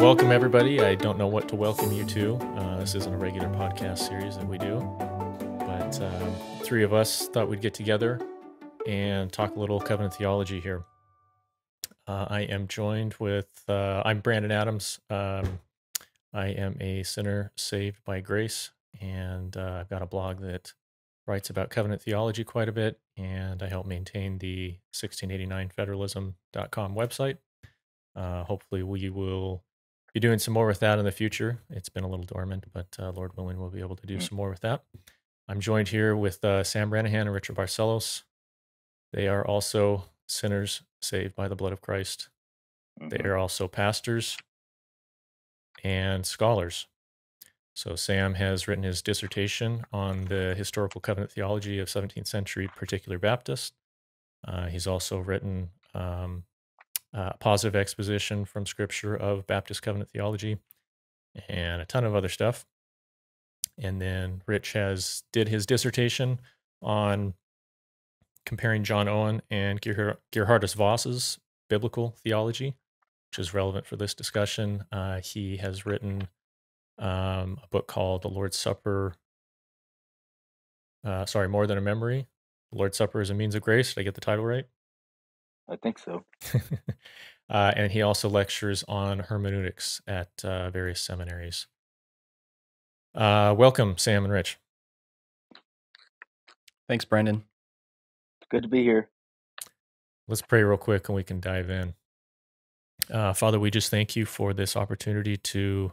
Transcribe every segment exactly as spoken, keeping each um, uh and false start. Welcome, everybody. I don't know what to welcome you to. Uh, this isn't a regular podcast series that we do, but uh, three of us thought we'd get together and talk a little covenant theology here. Uh, I am joined with, uh, I'm Brandon Adams. Um, I am a sinner saved by grace, and uh, I've got a blog that writes about covenant theology quite a bit, and I help maintain the sixteen eighty-nine federalism dot com website. Uh, hopefully we will be doing some more with that in the future. It's been a little dormant, but uh, Lord willing, we'll be able to do some more with that. I'm joined here with uh, Sam Renihan and Richard Barcellos. They are also sinners saved by the blood of Christ. Mm-hmm. They are also pastors and scholars. So Sam has written his dissertation on the historical covenant theology of seventeenth century particular Baptist. Uh, he's also written um, a positive exposition from Scripture of Baptist covenant theology and a ton of other stuff. And then Rich has did his dissertation on comparing John Owen and Gerhardus Vos's biblical theology, which is relevant for this discussion. Uh, he has written Um, a book called The Lord's Supper, uh, sorry, More Than a Memory. The Lord's Supper is a Means of Grace. Did I get the title right? I think so. uh, and he also lectures on hermeneutics at uh, various seminaries. Uh, welcome, Sam and Rich. Thanks, Brandon. It's good to be here. Let's pray real quick and we can dive in. Uh, Father, we just thank you for this opportunity to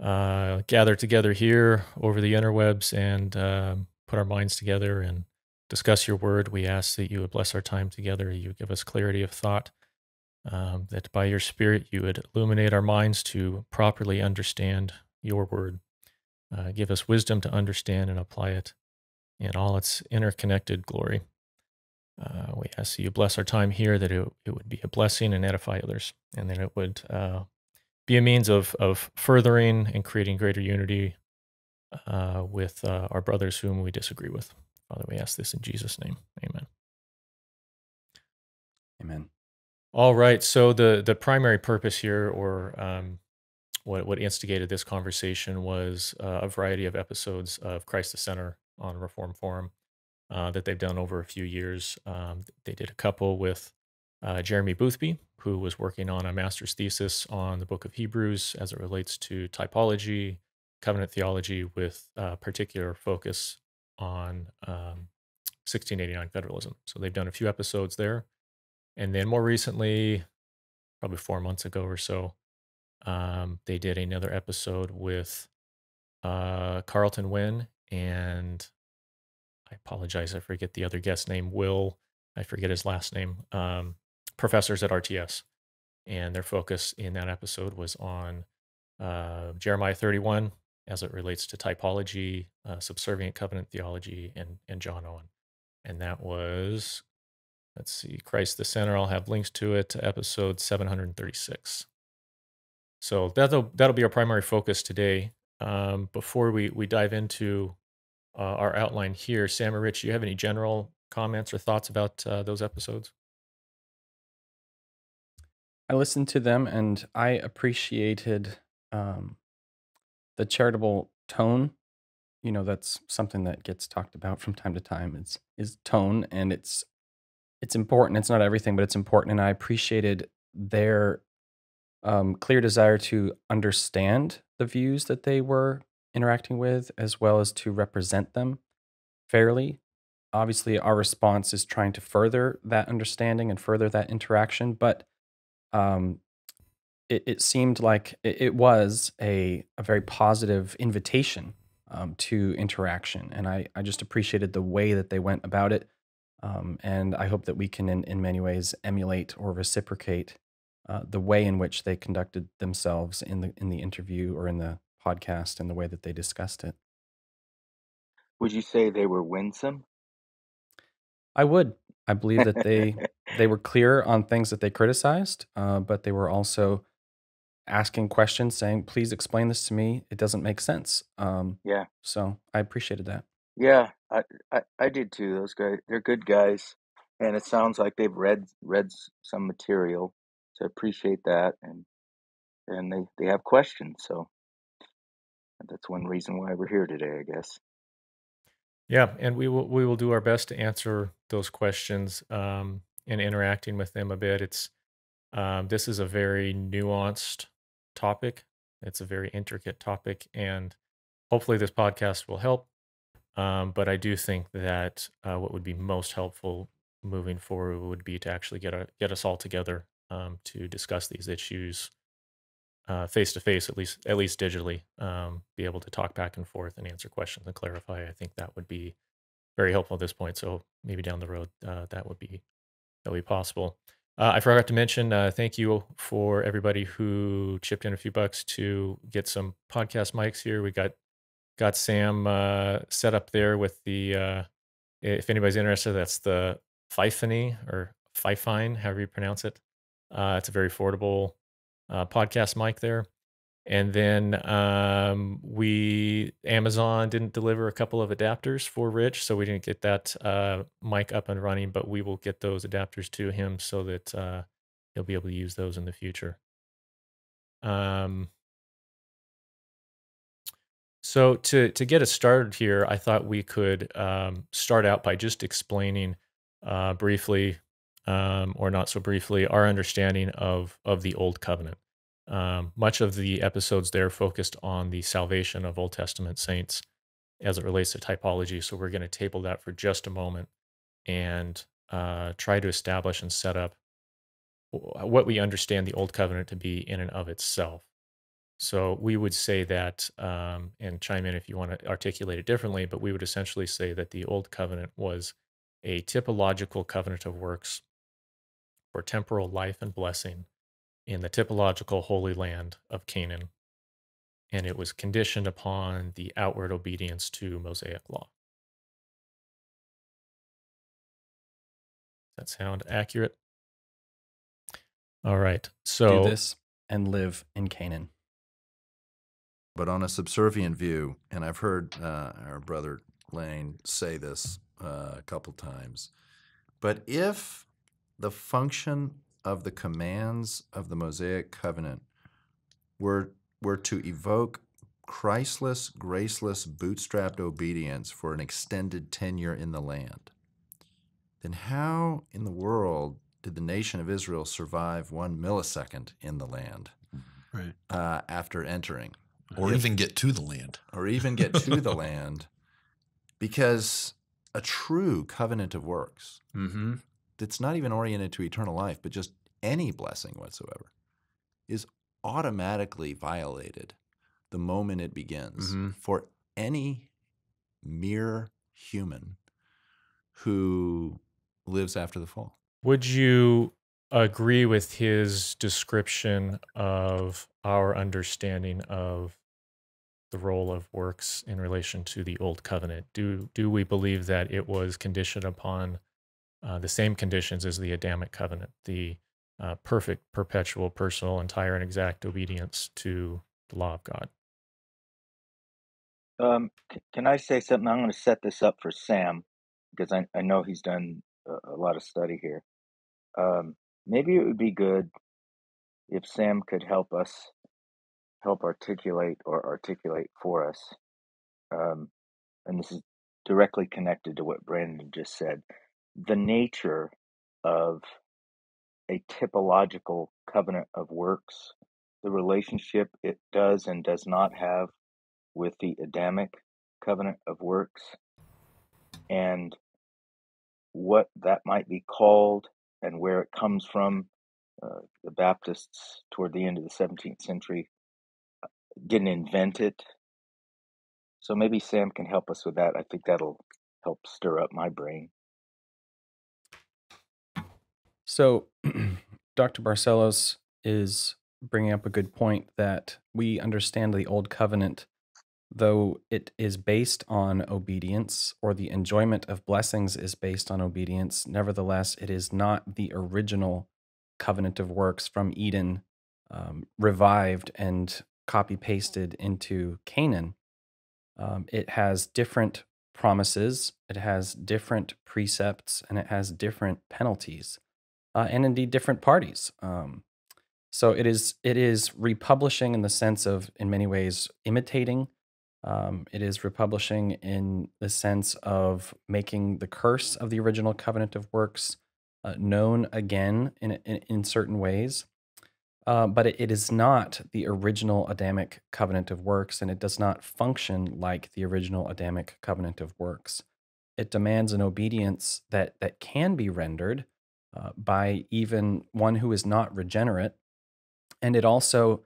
Uh, gather together here over the interwebs and uh, put our minds together and discuss your word. We ask that you would bless our time together. You would give us clarity of thought, um, that by your Spirit you would illuminate our minds to properly understand your word. Uh, give us wisdom to understand and apply it in all its interconnected glory. Uh, we ask that you bless our time here, that it, it would be a blessing and edify others, and that it would uh, be a means of of furthering and creating greater unity uh, with uh, our brothers whom we disagree with. Father, we ask this in Jesus' name. Amen. Amen. All right, so the the primary purpose here, or um, what, what instigated this conversation, was uh, a variety of episodes of Christ the Center on Reformed Forum uh, that they've done over a few years. Um, they did a couple with Uh, Jeremy Boothby, who was working on a master's thesis on the book of Hebrews as it relates to typology, covenant theology, with a particular focus on um, sixteen eighty-nine federalism. So they've done a few episodes there. And then more recently, probably four months ago or so, um, they did another episode with uh, Carlton Wynn, and I apologize, I forget the other guest name, Will, I forget his last name, um, professors at R T S, and their focus in that episode was on uh, Jeremiah thirty-one as it relates to typology, uh, subservient covenant theology, and, and John Owen. And that was, let's see, Christ the Center. I'll have links to it, to episode seven hundred thirty-six. So that'll, that'll be our primary focus today. Um, before we, we dive into uh, our outline here, Sam or Rich, do you have any general comments or thoughts about uh, those episodes? I listened to them and I appreciated um, the charitable tone. You know, that's something that gets talked about from time to time. It's is tone, and it's it's important. It's not everything, but it's important. And I appreciated their um, clear desire to understand the views that they were interacting with, as well as to represent them fairly. Obviously, our response is trying to further that understanding and further that interaction, but Um, it, it seemed like it, it was a, a very positive invitation um, to interaction, and I, I just appreciated the way that they went about it, um, and I hope that we can in, in many ways emulate or reciprocate uh, the way in which they conducted themselves in the, in the interview or in the podcast and the way that they discussed it. Would you say they were winsome? I would. I believe that they they were clear on things that they criticized, uh, but they were also asking questions, saying, "Please explain this to me. It doesn't make sense." Um, yeah. So I appreciated that. Yeah, I, I I did too. Those guys, they're good guys, and it sounds like they've read read some material. So I appreciate that, and and they, they have questions. So that's one reason why we're here today, I guess. Yeah, and we will we will do our best to answer those questions um, and interacting with them a bit. It's um, this is a very nuanced topic. It's a very intricate topic, and hopefully this podcast will help. Um, but I do think that uh, what would be most helpful moving forward would be to actually get a, get us all together um, to discuss these issues uh, face to face, at least at least digitally. Um, be able to talk back and forth and answer questions and clarify. I think that would be very helpful at this point. So maybe down the road uh, that would be that would be possible. Uh, I forgot to mention, uh, thank you for everybody who chipped in a few bucks to get some podcast mics here. We got got Sam uh, set up there with the. Uh, if anybody's interested, that's the Fifine or Fifine, however you pronounce it. Uh, it's a very affordable uh, podcast mic there. And then um, we, Amazon didn't deliver a couple of adapters for Rich, so we didn't get that uh, mic up and running, but we will get those adapters to him so that uh, he'll be able to use those in the future. Um, so to, to get us started here, I thought we could um, start out by just explaining uh, briefly, um, or not so briefly, our understanding of, of the Old Covenant. Um, much of the episodes there focused on the salvation of Old Testament saints as it relates to typology. So we're going to table that for just a moment and uh, try to establish and set up what we understand the Old Covenant to be in and of itself. So we would say that, um, and chime in if you want to articulate it differently, but we would essentially say that the Old Covenant was a typological covenant of works for temporal life and blessing in the typological holy land of Canaan, and it was conditioned upon the outward obedience to Mosaic law. Does that sound accurate? All right, so... Do this and live in Canaan. But on a subservient view, and I've heard uh, our brother Lane say this uh, a couple times, but if the function of the commands of the Mosaic Covenant were, were to evoke Christless, graceless, bootstrapped obedience for an extended tenure in the land, then how in the world did the nation of Israel survive one millisecond in the land right. uh, after entering? Or if, even get to the land. Or even get to the land, because a true covenant of works, mm-hmm. It's not even oriented to eternal life, but just any blessing whatsoever, is automatically violated the moment it begins. Mm-hmm. For any mere human who lives after the fall. Would you agree with his description of our understanding of the role of works in relation to the Old Covenant? Do, do we believe that it was conditioned upon Uh, the same conditions as the Adamic covenant, the uh, perfect, perpetual, personal, entire, and exact obedience to the law of God? Um, can I say something? I'm going to set this up for Sam, because I, I know he's done a, a lot of study here. Um, maybe it would be good if Sam could help us, help articulate or articulate for us. Um, and this is directly connected to what Brandon just said. The nature of a typological covenant of works, the relationship it does and does not have with the Adamic covenant of works, and what that might be called and where it comes from. Uh, the Baptists toward the end of the seventeenth century didn't invent it. So maybe Sam can help us with that. I think that'll help stir up my brain. So Doctor Barcellos is bringing up a good point that we understand the Old Covenant, though it is based on obedience, or the enjoyment of blessings is based on obedience. Nevertheless, it is not the original covenant of works from Eden um, revived and copy-pasted into Canaan. Um, it has different promises, it has different precepts, and it has different penalties. Uh, and indeed different parties. Um, So it is it is republishing in the sense of, in many ways, imitating. Um, it is republishing in the sense of making the curse of the original covenant of works uh, known again in, in, in certain ways. Uh, but it, it is not the original Adamic covenant of works, and it does not function like the original Adamic covenant of works. It demands an obedience that, that can be rendered uh, by even one who is not regenerate. And it also,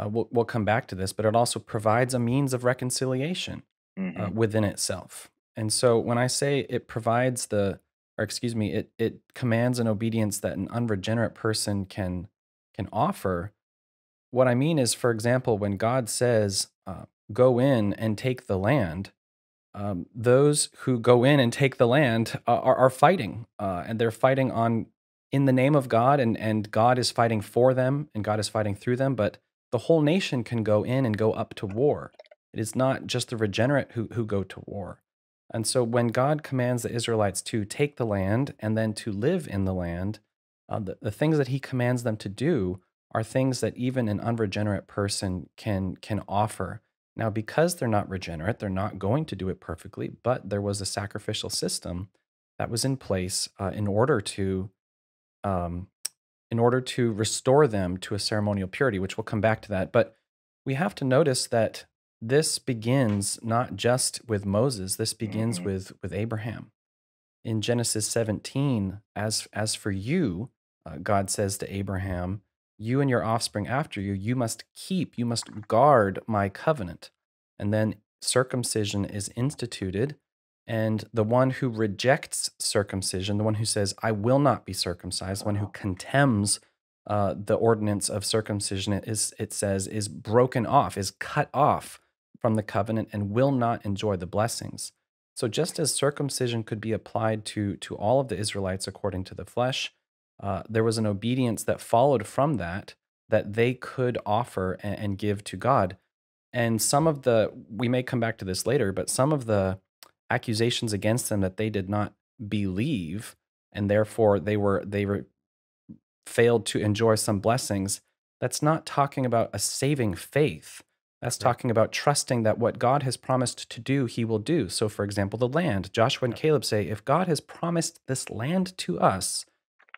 uh, we'll, we'll come back to this, but it also provides a means of reconciliation mm-hmm. uh, within itself. And so when I say it provides the, or excuse me, it, it commands an obedience that an unregenerate person can, can offer, what I mean is, for example, when God says, uh, go in and take the land, Um, those who go in and take the land uh, are, are fighting, uh, and they're fighting on in the name of God, and, and God is fighting for them, and God is fighting through them, but the whole nation can go in and go up to war. It is not just the regenerate who, who go to war. And so when God commands the Israelites to take the land and then to live in the land, uh, the, the things that he commands them to do are things that even an unregenerate person can, can offer. Now, because they're not regenerate, they're not going to do it perfectly, but there was a sacrificial system that was in place uh, in order to um, in order to restore them to a ceremonial purity, which we'll come back to that. But we have to notice that this begins not just with Moses, this begins mm-hmm. with, with Abraham. In Genesis seventeen, as, as for you, uh, God says to Abraham, you and your offspring after you, you must keep, you must guard my covenant. And then circumcision is instituted, and the one who rejects circumcision, the one who says, I will not be circumcised, the one who contemns uh, the ordinance of circumcision, it, is, it says, is broken off, is cut off from the covenant and will not enjoy the blessings. So just as circumcision could be applied to, to all of the Israelites according to the flesh, Uh, there was an obedience that followed from that, that they could offer and, and give to God. And some of the, we may come back to this later, but some of the accusations against them that they did not believe, and therefore they were, they were failed to enjoy some blessings, that's not talking about a saving faith. That's talking about trusting that what God has promised to do, he will do. So for example, the land, Joshua and Caleb say, if God has promised this land to us,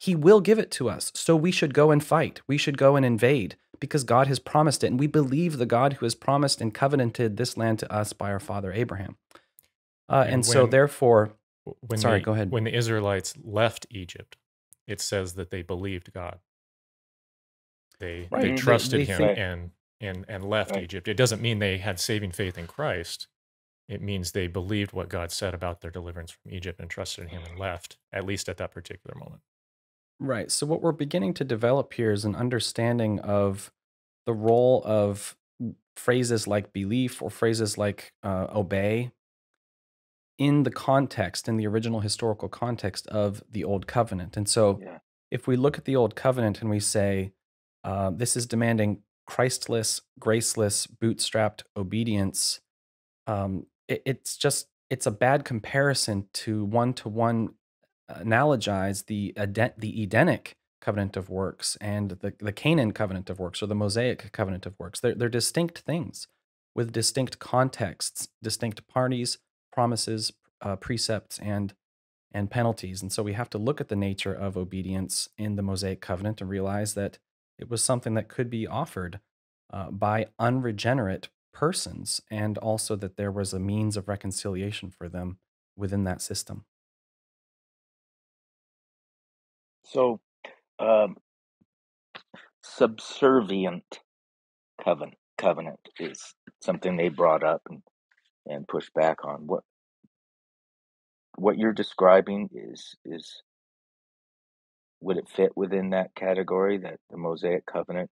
he will give it to us, so we should go and fight. We should go and invade, because God has promised it, and we believe the God who has promised and covenanted this land to us by our father Abraham. Uh, and and when, so therefore, when sorry, the, go ahead. When the Israelites left Egypt, it says that they believed God. They, right. they trusted they, they him think, and, and, and left right. Egypt. It doesn't mean they had saving faith in Christ. It means they believed what God said about their deliverance from Egypt and trusted him and left, at least at that particular moment. Right. So what we're beginning to develop here is an understanding of the role of phrases like belief or phrases like uh, obey in the context, in the original historical context of the Old Covenant. And so yeah. if we look at the Old Covenant and we say, uh, this is demanding Christless, graceless, bootstrapped obedience, um, it, it's just, it's a bad comparison to one-to-one analogize the, the Edenic covenant of works and the, the Canaan covenant of works or the Mosaic covenant of works. They're, they're distinct things with distinct contexts, distinct parties, promises, uh, precepts, and, and penalties. And so we have to look at the nature of obedience in the Mosaic covenant and realize that it was something that could be offered uh, by unregenerate persons, and also that there was a means of reconciliation for them within that system. So, um, subservient covenant, covenant is something they brought up and, and pushed back on. What what you're describing is, is, would it fit within that category that the Mosaic covenant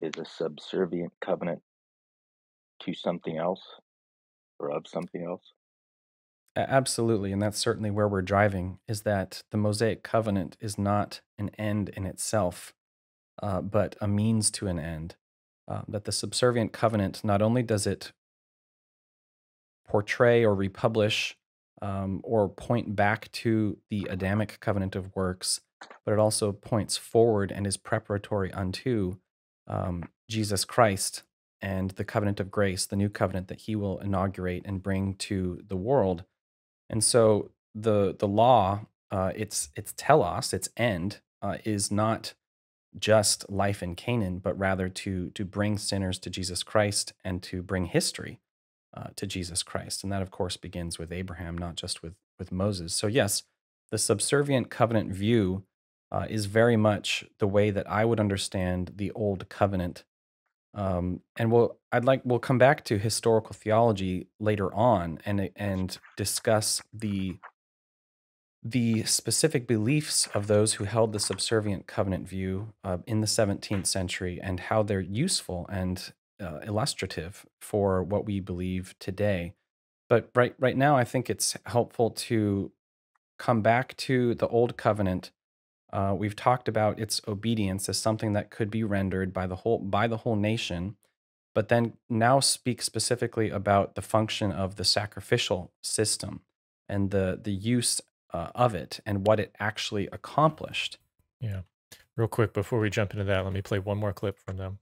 is a subservient covenant to something else or of something else? Absolutely, and that's certainly where we're driving, is that the Mosaic covenant is not an end in itself, uh, but a means to an end. Uh, that the subservient covenant, not only does it portray or republish um, or point back to the Adamic covenant of works, but it also points forward and is preparatory unto um, Jesus Christ and the covenant of grace, the new covenant that he will inaugurate and bring to the world. And so the the law, uh, its its telos, its end, uh, is not just life in Canaan, but rather to to bring sinners to Jesus Christ and to bring history uh, to Jesus Christ. And that, of course, begins with Abraham, not just with with Moses. So yes, the subservient covenant view uh, is very much the way that I would understand the Old Covenant. Um, and we'll I'd like we'll come back to historical theology later on and and discuss the the specific beliefs of those who held the subservient covenant view uh, in the seventeenth century and how they're useful and uh, illustrative for what we believe today. But right right now, I think it's helpful to come back to the Old Covenant. Uh, we've talked about its obedience as something that could be rendered by the whole by the whole nation, but then now speak specifically about the function of the sacrificial system and the the use uh, of it and what it actually accomplished. Yeah, real quick before we jump into that, let me play one more clip from them.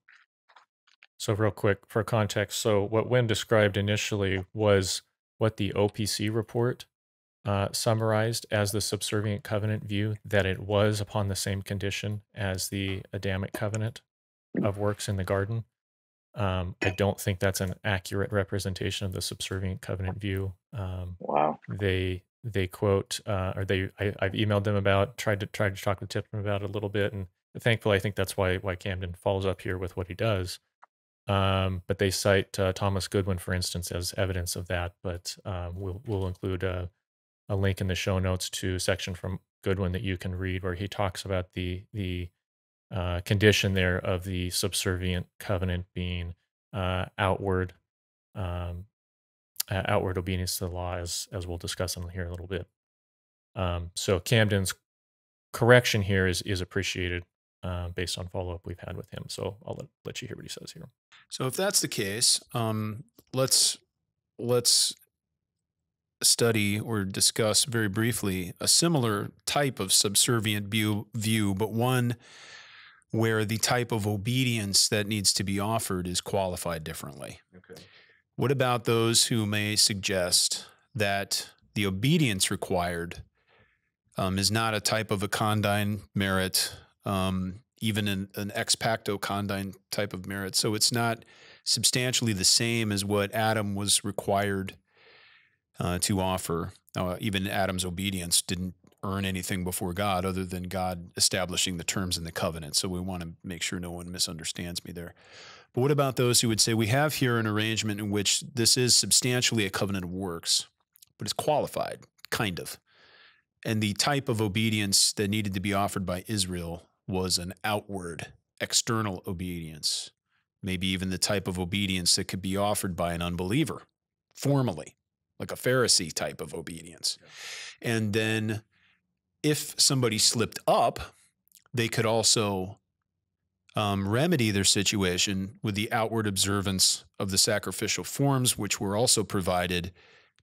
So real quick for context, so what Wynn described initially was what the O P C report Uh, summarized as the subservient covenant view, that it was upon the same condition as the Adamic covenant of works in the garden. Um, I don't think that's an accurate representation of the subservient covenant view. Um, wow. They they quote uh, or they I, I've emailed them about tried to tried to talk with Tipton about it a little bit, and thankfully I think that's why why Camden follows up here with what he does. Um, but they cite uh, Thomas Goodwin, for instance, as evidence of that. But um, we'll we'll include Uh, a link in the show notes to a section from Goodwin that you can read where he talks about the the uh, condition there of the subservient covenant being uh, outward um, uh, outward obedience to the law, as, as we'll discuss in here in a little bit. Um, so Camden's correction here is, is appreciated uh, based on follow-up we've had with him. So I'll let, let you hear what he says here. So if that's the case, um, let's let's... study or discuss very briefly a similar type of subservient view, view, but one where the type of obedience that needs to be offered is qualified differently. Okay. What about those who may suggest that the obedience required um, is not a type of a condign merit, um, even an, an ex pacto condign type of merit, so it's not substantially the same as what Adam was required Uh, to offer. Uh, even Adam's obedience didn't earn anything before God other than God establishing the terms in the covenant. So we want to make sure no one misunderstands me there. But what about those who would say we have here an arrangement in which this is substantially a covenant of works, but it's qualified, kind of. And the type of obedience that needed to be offered by Israel was an outward, external obedience, maybe even the type of obedience that could be offered by an unbeliever formally, like a Pharisee type of obedience. Yeah. And then if somebody slipped up, they could also um, remedy their situation with the outward observance of the sacrificial forms, which were also provided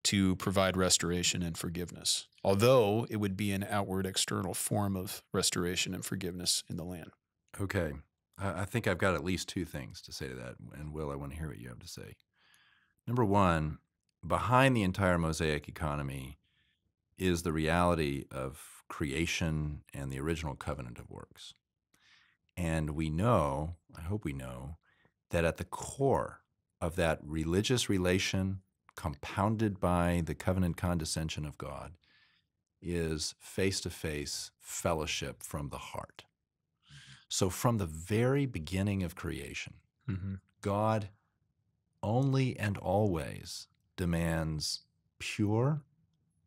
to provide restoration and forgiveness, although it would be an outward external form of restoration and forgiveness in the land. Okay. I think I've got at least two things to say to that. And Will, I want to hear what you have to say. Number one, behind the entire Mosaic economy is the reality of creation and the original covenant of works. And we know, I hope we know, that at the core of that religious relation compounded by the covenant condescension of God is face-to-face fellowship from the heart. So from the very beginning of creation, mm-hmm. God only and always demands pure,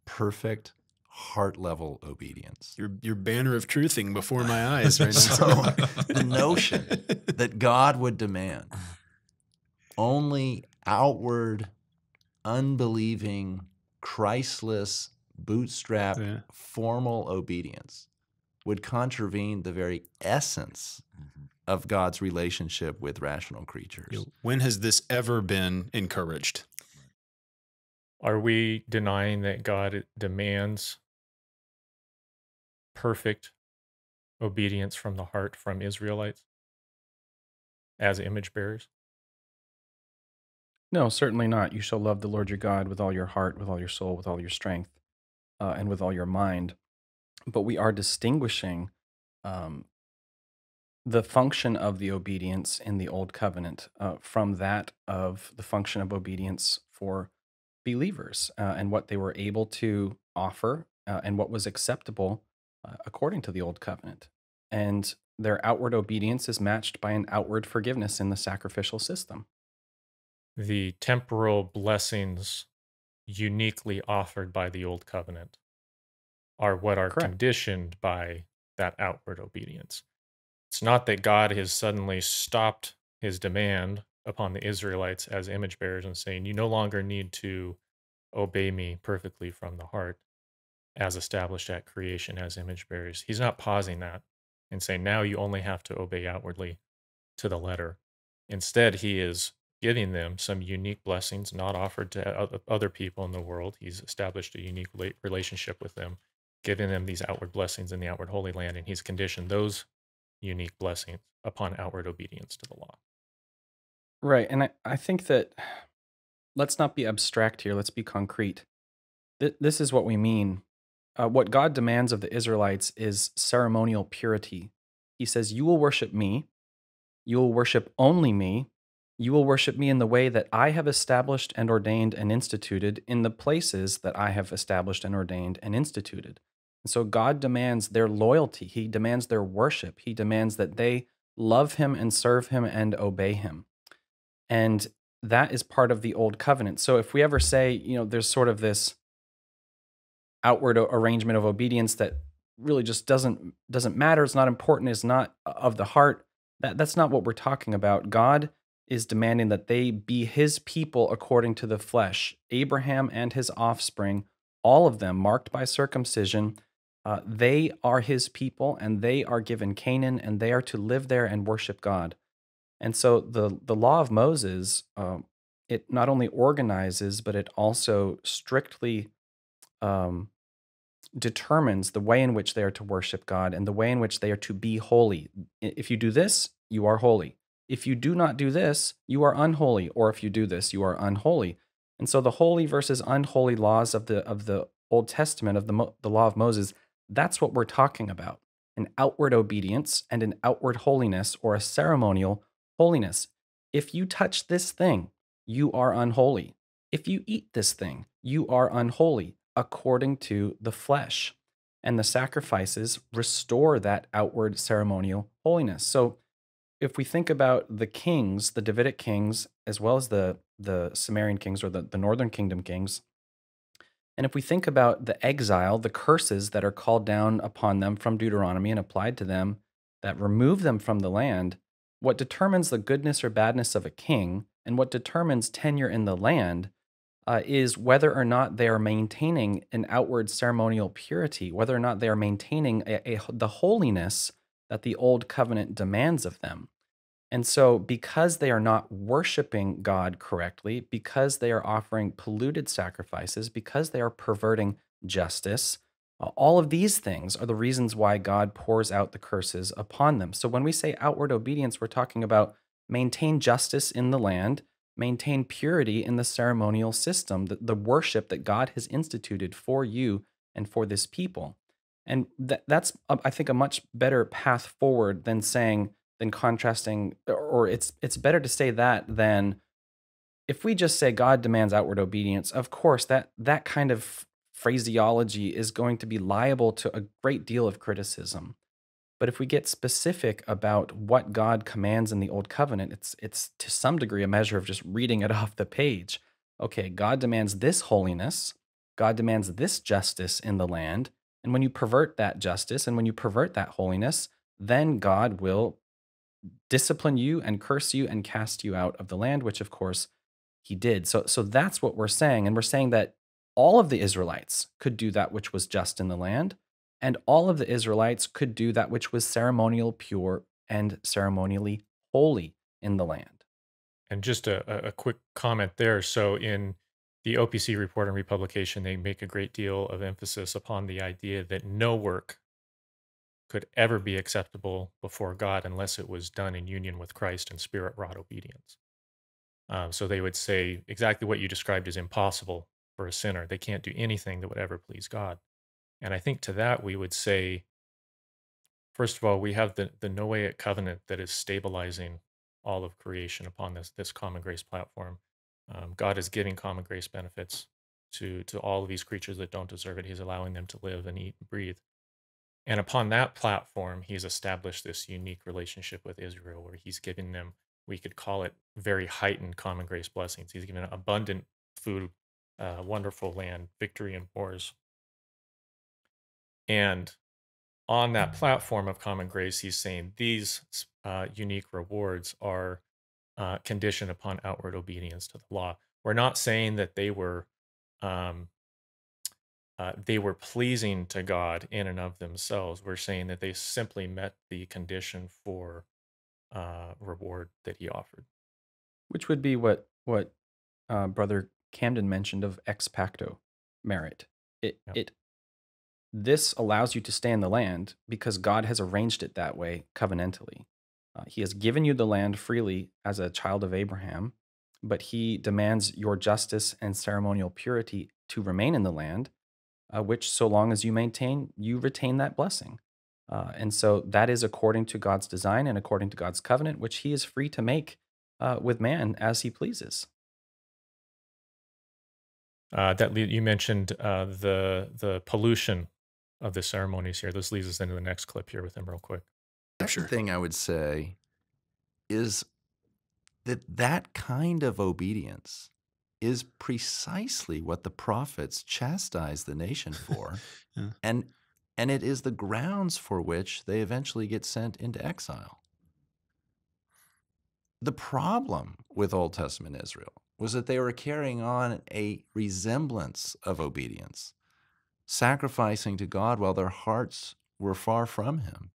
perfect, heart-level obedience. Your, your banner of truthing before my eyes right now. So the notion that God would demand only outward, unbelieving, Christless, bootstrap, yeah. formal obedience would contravene the very essence mm-hmm. of God's relationship with rational creatures. When has this ever been encouraged? Are we denying that God demands perfect obedience from the heart from Israelites as image bearers? No, certainly not. You shall love the Lord your God with all your heart, with all your soul, with all your strength, uh, and with all your mind. But we are distinguishing um, the function of the obedience in the Old Covenant uh, from that of the function of obedience for believers uh, and what they were able to offer uh, and what was acceptable uh, according to the Old Covenant. And their outward obedience is matched by an outward forgiveness in the sacrificial system. The temporal blessings uniquely offered by the Old Covenant are what are Correct. Conditioned by that outward obedience. It's not that God has suddenly stopped his demand upon the Israelites as image bearers and saying, you no longer need to obey me perfectly from the heart as established at creation as image bearers. He's not pausing that and saying, now you only have to obey outwardly to the letter. Instead, he is giving them some unique blessings not offered to other people in the world. He's established a unique relationship with them, giving them these outward blessings in the outward Holy Land, and he's conditioned those unique blessings upon outward obedience to the law. Right, and I, I think that, let's not be abstract here, let's be concrete. Th this is what we mean. Uh, what God demands of the Israelites is ceremonial purity. He says, you will worship me, you will worship only me, you will worship me in the way that I have established and ordained and instituted in the places that I have established and ordained and instituted. And so God demands their loyalty. He demands their worship. He demands that they love him and serve him and obey him. And that is part of the Old Covenant. So if we ever say, you know, there's sort of this outward arrangement of obedience that really just doesn't, doesn't matter, it's not important, it's not of the heart, that, that's not what we're talking about. God is demanding that they be his people according to the flesh. Abraham and his offspring, all of them marked by circumcision, uh, they are his people, and they are given Canaan, and they are to live there and worship God. And so the, the law of Moses, um, it not only organizes, but it also strictly um, determines the way in which they are to worship God and the way in which they are to be holy. If you do this, you are holy. If you do not do this, you are unholy, or if you do this, you are unholy. And so the holy versus unholy laws of the of the Old Testament, of the, the law of Moses, that's what we're talking about, an outward obedience and an outward holiness, or a ceremonial holiness. If you touch this thing, you are unholy. If you eat this thing, you are unholy, according to the flesh. And the sacrifices restore that outward ceremonial holiness. So if we think about the kings, the Davidic kings, as well as the, the Sumerian kings, or the, the Northern Kingdom kings, and if we think about the exile, the curses that are called down upon them from Deuteronomy and applied to them that remove them from the land, what determines the goodness or badness of a king and what determines tenure in the land uh, is whether or not they are maintaining an outward ceremonial purity, whether or not they are maintaining a, a, the holiness that the Old Covenant demands of them. And so because they are not worshiping God correctly, because they are offering polluted sacrifices, because they are perverting justice, all of these things are the reasons why God pours out the curses upon them. So when we say outward obedience, we're talking about maintain justice in the land, maintain purity in the ceremonial system, the, the worship that God has instituted for you and for this people. And that, that's, I think, a much better path forward than saying, than contrasting, or it's it's better to say that than if we just say God demands outward obedience. Of course, that, that kind of phraseology is going to be liable to a great deal of criticism. But if we get specific about what God commands in the Old Covenant, it's, it's to some degree a measure of just reading it off the page. Okay, God demands this holiness. God demands this justice in the land. And when you pervert that justice and when you pervert that holiness, then God will discipline you and curse you and cast you out of the land, which, of course, he did. So, so that's what we're saying. And we're saying that all of the Israelites could do that which was just in the land, and all of the Israelites could do that which was ceremonial, pure, and ceremonially holy in the land. And just a, a quick comment there. So in the O P C report and republication, they make a great deal of emphasis upon the idea that no work could ever be acceptable before God unless it was done in union with Christ and Spirit-wrought obedience. Um, so they would say exactly what you described as impossible for a sinner. They can't do anything that would ever please God. And I think to that we would say, first of all, we have the, the Noahic covenant that is stabilizing all of creation upon this, this common grace platform. Um, God is giving common grace benefits to, to all of these creatures that don't deserve it. He's allowing them to live and eat and breathe. And upon that platform, he's established this unique relationship with Israel where he's giving them, we could call it very heightened common grace blessings. He's given abundant food, uh, wonderful land, victory in wars. And on that platform of common grace, he's saying these uh, unique rewards are uh, conditioned upon outward obedience to the law. We're not saying that they were um, uh, they were pleasing to God in and of themselves. We're saying that they simply met the condition for uh, reward that he offered, which would be what what uh, Brother Camden mentioned of ex pacto merit. It yep. it. This allows you to stay in the land because God has arranged it that way covenantally. Uh, he has given you the land freely as a child of Abraham, but he demands your justice and ceremonial purity to remain in the land, uh, which so long as you maintain, you retain that blessing. Uh, and so that is according to God's design and according to God's covenant, which he is free to make uh, with man as he pleases. Uh, that you mentioned uh, the, the pollution of the ceremonies here. This leads us into the next clip here with him real quick. That's the thing I would say is that that kind of obedience is precisely what the prophets chastise the nation for, yeah. and, and it is the grounds for which they eventually get sent into exile. The problem with Old Testament Israel was that they were carrying on a resemblance of obedience, sacrificing to God while their hearts were far from him.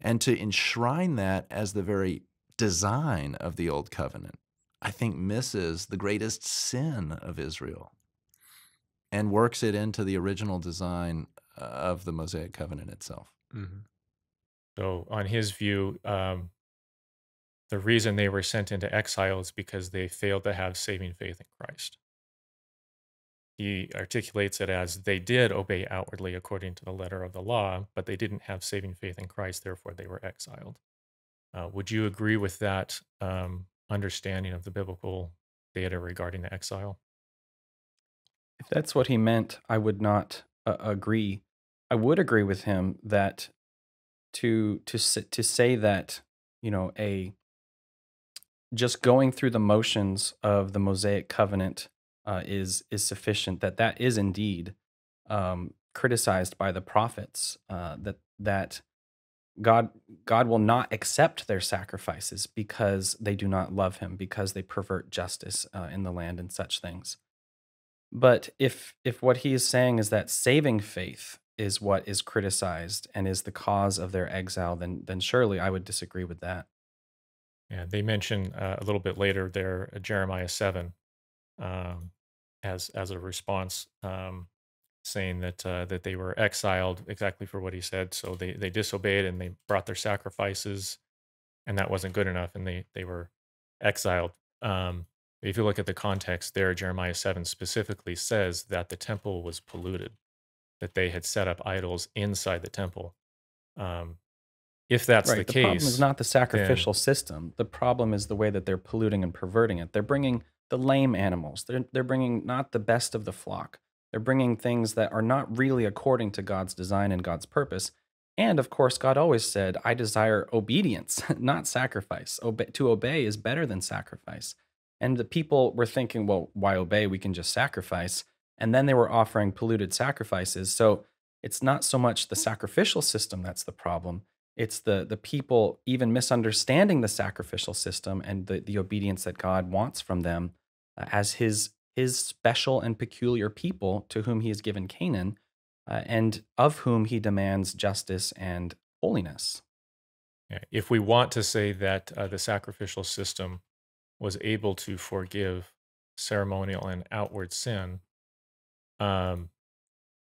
And to enshrine that as the very design of the Old Covenant, I think misses the greatest sin of Israel and works it into the original design of the Mosaic Covenant itself. Mm-hmm. So on his view, um, the reason they were sent into exile is because they failed to have saving faith in Christ. He articulates it as they did obey outwardly according to the letter of the law, but they didn't have saving faith in Christ, therefore they were exiled. Uh, would you agree with that um, understanding of the biblical data regarding the exile? If that's what he meant, I would not uh, agree. I would agree with him that to, to, to say that, you know, a... just going through the motions of the Mosaic Covenant uh, is is sufficient. That that is indeed um, criticized by the prophets. Uh, that that God God will not accept their sacrifices because they do not love Him, because they pervert justice uh, in the land and such things. But if if what he is saying is that saving faith is what is criticized and is the cause of their exile, then then surely I would disagree with that. Yeah, they mention uh, a little bit later there uh, Jeremiah seven um, as as a response, um, saying that uh, that they were exiled exactly for what he said. So they they disobeyed and they brought their sacrifices, and that wasn't good enough, and they they were exiled. Um, if you look at the context there, Jeremiah seven specifically says that the temple was polluted, that they had set up idols inside the temple. Um, If that's right, the, the case, the problem is not the sacrificial then, system. The problem is the way that they're polluting and perverting it. They're bringing the lame animals. They're they're bringing not the best of the flock. They're bringing things that are not really according to God's design and God's purpose. And of course, God always said, "I desire obedience, not sacrifice. Obe- to obey is better than sacrifice." And the people were thinking, "Well, why obey? We can just sacrifice." And then they were offering polluted sacrifices. So it's not so much the sacrificial system that's the problem. It's the, the people even misunderstanding the sacrificial system and the, the obedience that God wants from them uh, as his, his special and peculiar people to whom he has given Canaan uh, and of whom he demands justice and holiness. Yeah. If we want to say that uh, the sacrificial system was able to forgive ceremonial and outward sin, um,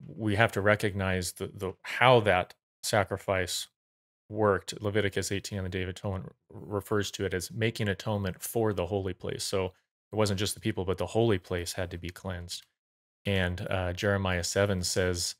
we have to recognize the, the, how that sacrifice worked, Leviticus eighteen on the Day of Atonement refers to it as making atonement for the holy place. So it wasn't just the people, but the holy place had to be cleansed. And uh, Jeremiah seven says,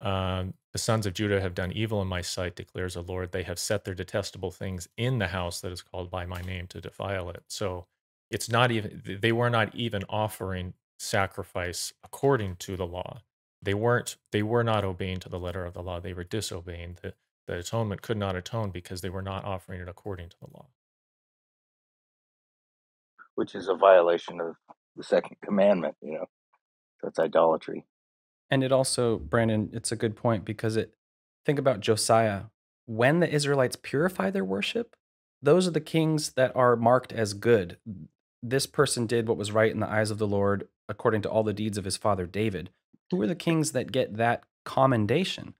um, the sons of Judah have done evil in my sight, declares the Lord. They have set their detestable things in the house that is called by my name to defile it. So it's not even, they were not even offering sacrifice according to the law. They weren't, they were not obeying to the letter of the law. They were disobeying. The, the atonement could not atone because they were not offering it according to the law. Which is a violation of the second commandment, you know, that's idolatry. And it also, Brandon, it's a good point because it, think about Josiah. When the Israelites purify their worship, those are the kings that are marked as good. This person did what was right in the eyes of the Lord, according to all the deeds of his father David. Who are the kings that get that commendation?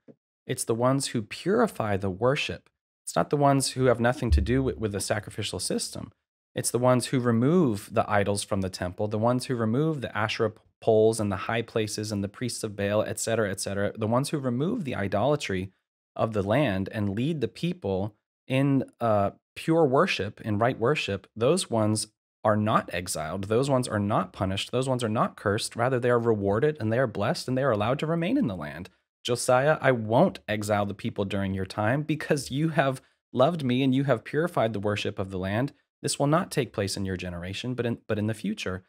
It's the ones who purify the worship. It's not the ones who have nothing to do with, with the sacrificial system. It's the ones who remove the idols from the temple, the ones who remove the Asherah poles and the high places and the priests of Baal, et cetera, et cetera. The ones who remove the idolatry of the land and lead the people in uh, pure worship, in right worship. Those ones are not exiled. Those ones are not punished. Those ones are not cursed. Rather, they are rewarded and they are blessed and they are allowed to remain in the land. Josiah, I won't exile the people during your time because you have loved me and you have purified the worship of the land. This will not take place in your generation, but in, but in the future,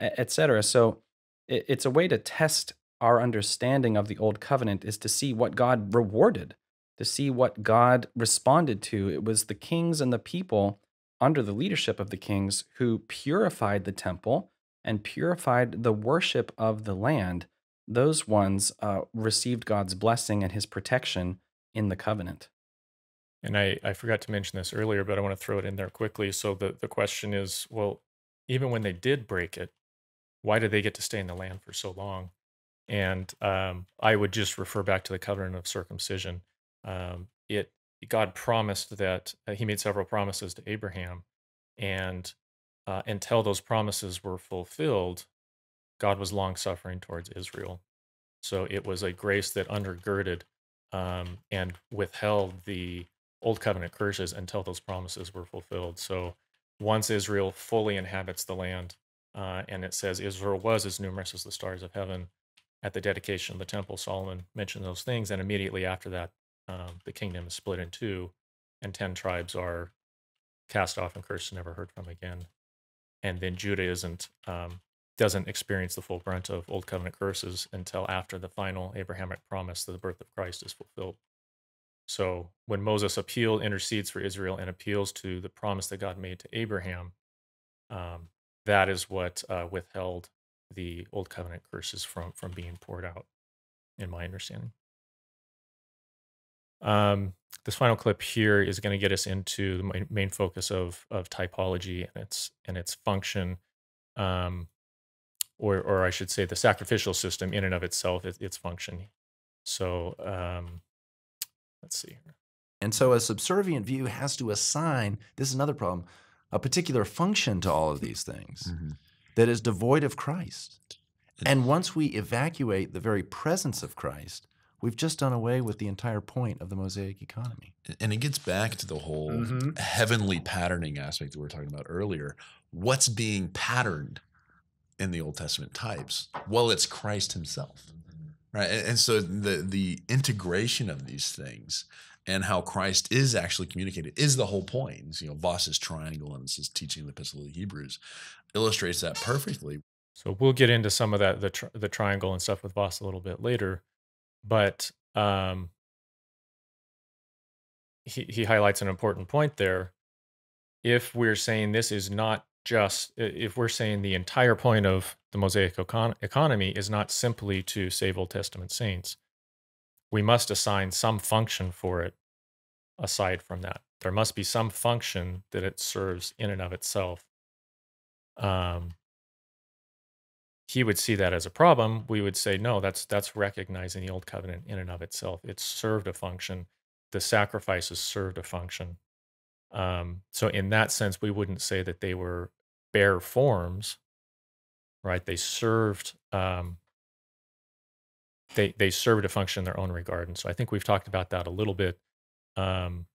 et cetera. So it, it's a way to test our understanding of the Old Covenant is to see what God rewarded, to see what God responded to. It was the kings and the people under the leadership of the kings who purified the temple and purified the worship of the land. Those ones uh, received God's blessing and his protection in the covenant. And I, I forgot to mention this earlier, but I want to throw it in there quickly. So the, the question is, well, even when they did break it, why did they get to stay in the land for so long? And um, I would just refer back to the covenant of circumcision. Um, it God promised that, uh, he made several promises to Abraham, and uh, until those promises were fulfilled, God was long-suffering towards Israel. So it was a grace that undergirded um, and withheld the Old Covenant curses until those promises were fulfilled. So once Israel fully inhabits the land, uh, and it says Israel was as numerous as the stars of heaven, at the dedication of the temple, Solomon mentioned those things, and immediately after that, Um, the kingdom is split in two, and ten tribes are cast off and cursed and never heard from again. And then Judah isn't, um, doesn't experience the full brunt of Old Covenant curses until after the final Abrahamic promise that the birth of Christ is fulfilled. So when Moses appealed, intercedes for Israel and appeals to the promise that God made to Abraham, um, that is what uh, withheld the Old Covenant curses from, from being poured out, in my understanding. Um, this final clip here is going to get us into the main focus of, of typology and its, and its function, um, or, or I should say the sacrificial system in and of itself, it, its function. So um, let's see. And so a subservient view has to assign, this is another problem, a particular function to all of these things mm-hmm. that is devoid of Christ. And once we evacuate the very presence of Christ, we've just done away with the entire point of the Mosaic economy. And it gets back to the whole mm-hmm. heavenly patterning aspect that we were talking about earlier. What's being patterned in the Old Testament types? Well, it's Christ himself, right? And, and so the, the integration of these things and how Christ is actually communicated is the whole point. It's, you know, Vos's triangle and his teaching in the Epistle to the Hebrews illustrates that perfectly. So we'll get into some of that, the, tri the triangle and stuff with Vos a little bit later. But um, he, he highlights an important point there. If we're saying this is not just, if we're saying the entire point of the Mosaic econ economy is not simply to save Old Testament saints, we must assign some function for it aside from that. There must be some function that it serves in and of itself. Um, He would see that as a problem. We would say, no, that's that's recognizing the Old Covenant in and of itself. It served a function. The sacrifices served a function. Um, so in that sense, we wouldn't say that they were bare forms, right? They served um, they they serve to function in their own regard. And so I think we've talked about that a little bit. Um,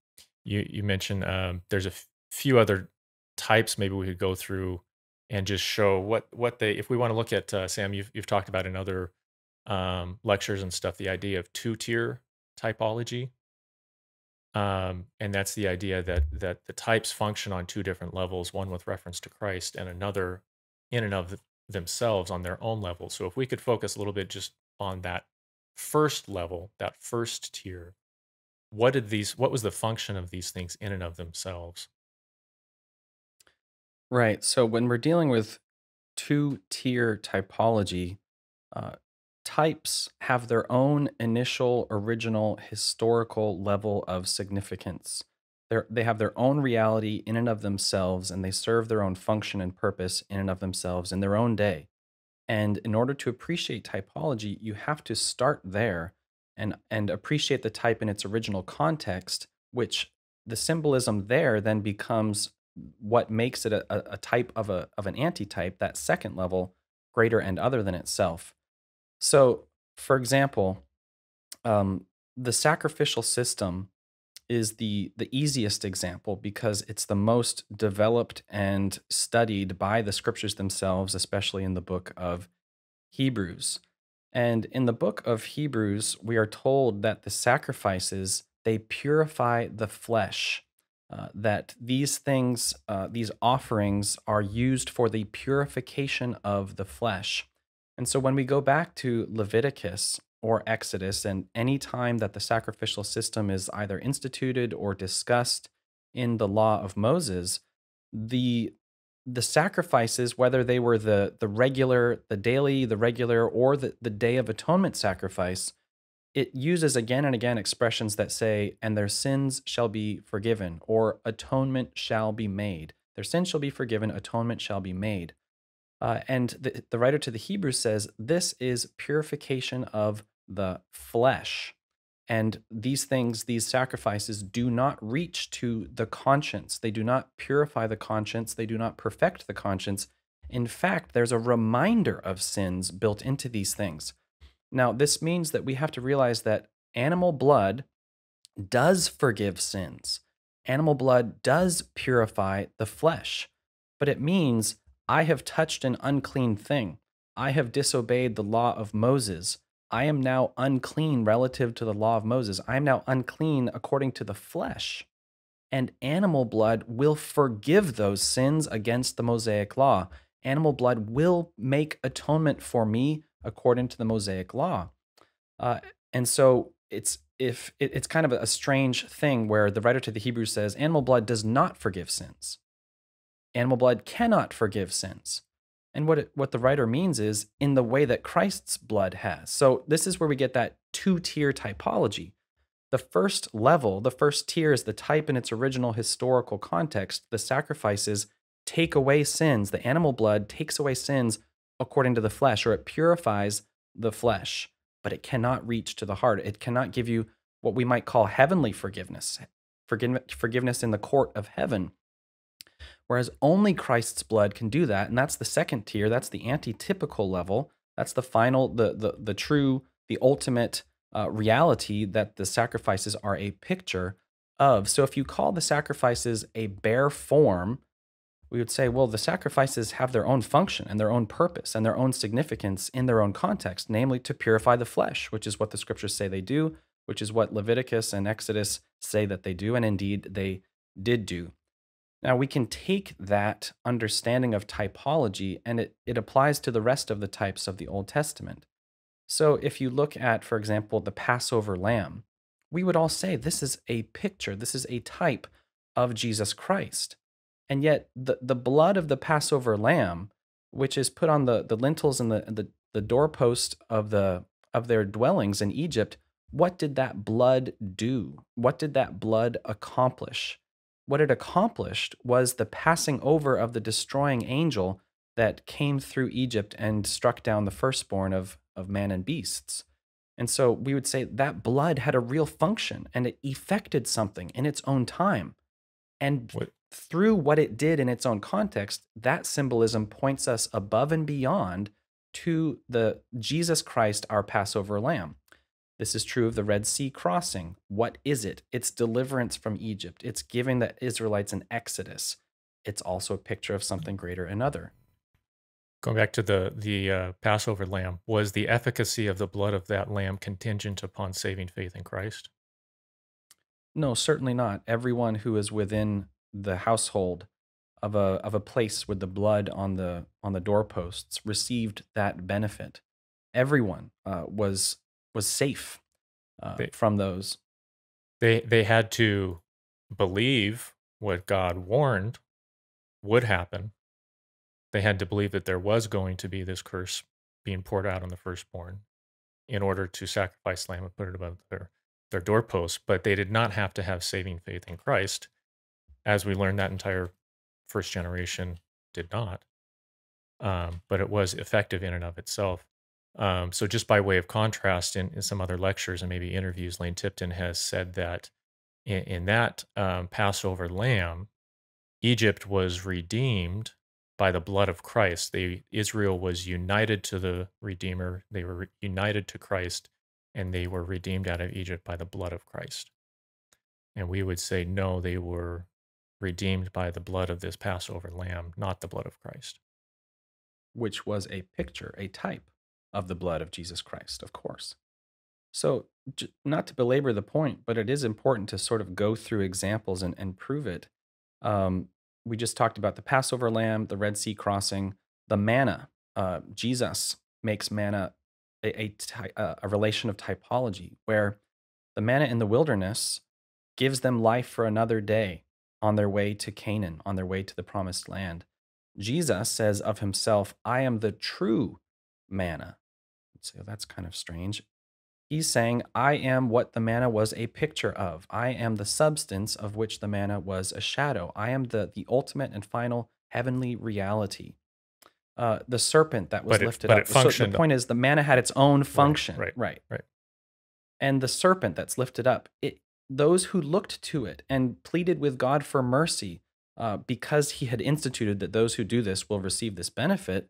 you you mentioned um, there's a few other types maybe we could go through and just show what what they, if we want to look at, uh, Sam, you've, you've talked about in other um, lectures and stuff, the idea of two-tier typology. Um, and that's the idea that that the types function on two different levels, one with reference to Christ and another in and of the, themselves on their own level. So if we could focus a little bit just on that first level, that first tier, what did these, what was the function of these things in and of themselves? Right. So when we're dealing with two-tier typology, uh, types have their own initial, original, historical level of significance. They're, they have their own reality in and of themselves, and they serve their own function and purpose in and of themselves in their own day. And in order to appreciate typology, you have to start there and, and appreciate the type in its original context, which the symbolism there then becomes what makes it a, a type of, a, of an antitype, that second level, greater and other than itself. So, for example, um, the sacrificial system is the, the easiest example because it's the most developed and studied by the scriptures themselves, especially in the book of Hebrews. And in the book of Hebrews, we are told that the sacrifices, they purify the flesh. Uh, that these things, uh, these offerings are used for the purification of the flesh. And so when we go back to Leviticus or Exodus, and any time that the sacrificial system is either instituted or discussed in the law of Moses, the, the sacrifices, whether they were the, the regular, the daily, the regular, or the, the Day of Atonement sacrifice, it uses again and again expressions that say, and their sins shall be forgiven, or atonement shall be made. Their sins shall be forgiven, atonement shall be made. Uh, and the, the writer to the Hebrews says, this is purification of the flesh. And these things, these sacrifices, do not reach to the conscience. They do not purify the conscience. They do not perfect the conscience. In fact, there's a reminder of sins built into these things. Now, this means that we have to realize that animal blood does forgive sins. Animal blood does purify the flesh. But it means I have touched an unclean thing. I have disobeyed the law of Moses. I am now unclean relative to the law of Moses. I am now unclean according to the flesh. And animal blood will forgive those sins against the Mosaic law. Animal blood will make atonement for me according to the Mosaic law. Uh, and so it's if it, it's kind of a strange thing where the writer to the Hebrews says, animal blood does not forgive sins. Animal blood cannot forgive sins. And what, it, what the writer means is in the way that Christ's blood has. So this is where we get that two-tier typology. The first level, the first tier is the type in its original historical context. The sacrifices take away sins. The animal blood takes away sins according to the flesh, or it purifies the flesh, but it cannot reach to the heart. It cannot give you what we might call heavenly forgiveness, forgiveness in the court of heaven, whereas only Christ's blood can do that, and that's the second tier. That's the antitypical level. That's the final, the, the, the true, the ultimate uh, reality that the sacrifices are a picture of. So if you call the sacrifices a bare form, we would say, well, the sacrifices have their own function and their own purpose and their own significance in their own context, namely to purify the flesh, which is what the scriptures say they do, which is what Leviticus and Exodus say that they do, and indeed they did do. Now, we can take that understanding of typology, and it, it applies to the rest of the types of the Old Testament. So if you look at, for example, the Passover lamb, we would all say this is a picture, this is a type of Jesus Christ. And yet the, the blood of the Passover lamb, which is put on the, the lintels and the, the, the doorpost of, the, of their dwellings in Egypt, what did that blood do? What did that blood accomplish? What it accomplished was the passing over of the destroying angel that came through Egypt and struck down the firstborn of, of man and beasts. And so we would say that blood had a real function, and it effected something in its own time. And what? Through what it did in its own context, that symbolism points us above and beyond to the Jesus Christ, our Passover Lamb. This is true of the Red Sea crossing. What is it? It's deliverance from Egypt. It's giving the Israelites an exodus. It's also a picture of something greater and other. Going back to the, the uh, Passover lamb, was the efficacy of the blood of that lamb contingent upon saving faith in Christ? No, certainly not. Everyone who is within the household of a, of a place with the blood on the, on the doorposts received that benefit. Everyone uh, was... was safe uh, they, from those. They they had to believe what God warned would happen. They had to believe that there was going to be this curse being poured out on the firstborn in order to sacrifice lamb and put it above their, their doorposts, but they did not have to have saving faith in Christ. As we learned, that entire first generation did not, um, but it was effective in and of itself. Um, so just by way of contrast, in, in some other lectures and maybe interviews, Lane Tipton has said that in, in that um, Passover lamb, Egypt was redeemed by the blood of Christ. They, Israel was united to the Redeemer. They were re united to Christ, and they were redeemed out of Egypt by the blood of Christ. And we would say, no, they were redeemed by the blood of this Passover lamb, not the blood of Christ. Which was a picture, a type of the blood of Jesus Christ, of course. So not to belabor the point, but it is important to sort of go through examples and, and prove it. Um, we just talked about the Passover lamb, the Red Sea crossing, the manna. Uh, Jesus makes manna a, a, a relation of typology, where the manna in the wilderness gives them life for another day on their way to Canaan, on their way to the promised land. Jesus says of himself, I am the true manna. So that's kind of strange. He's saying, I am what the manna was a picture of. I am the substance of which the manna was a shadow. I am the, the ultimate and final heavenly reality. Uh, the serpent that was but lifted it, but up. It functioned. So the point is, the manna had its own function. Right, right, right. And the serpent that's lifted up, it, those who looked to it and pleaded with God for mercy, uh, because he had instituted that those who do this will receive this benefit,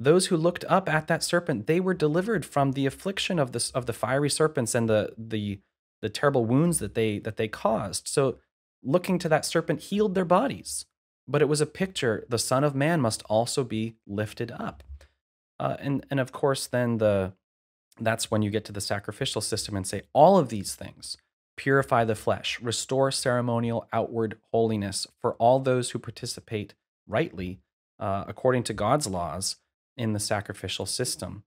those who looked up at that serpent, they were delivered from the affliction of the, of the fiery serpents and the, the, the terrible wounds that they, that they caused. So looking to that serpent healed their bodies. But it was a picture, the Son of Man must also be lifted up. Uh, and, and of course, then the, that's when you get to the sacrificial system and say, all of these things purify the flesh, restore ceremonial outward holiness for all those who participate rightly, uh, according to God's laws, in the sacrificial system.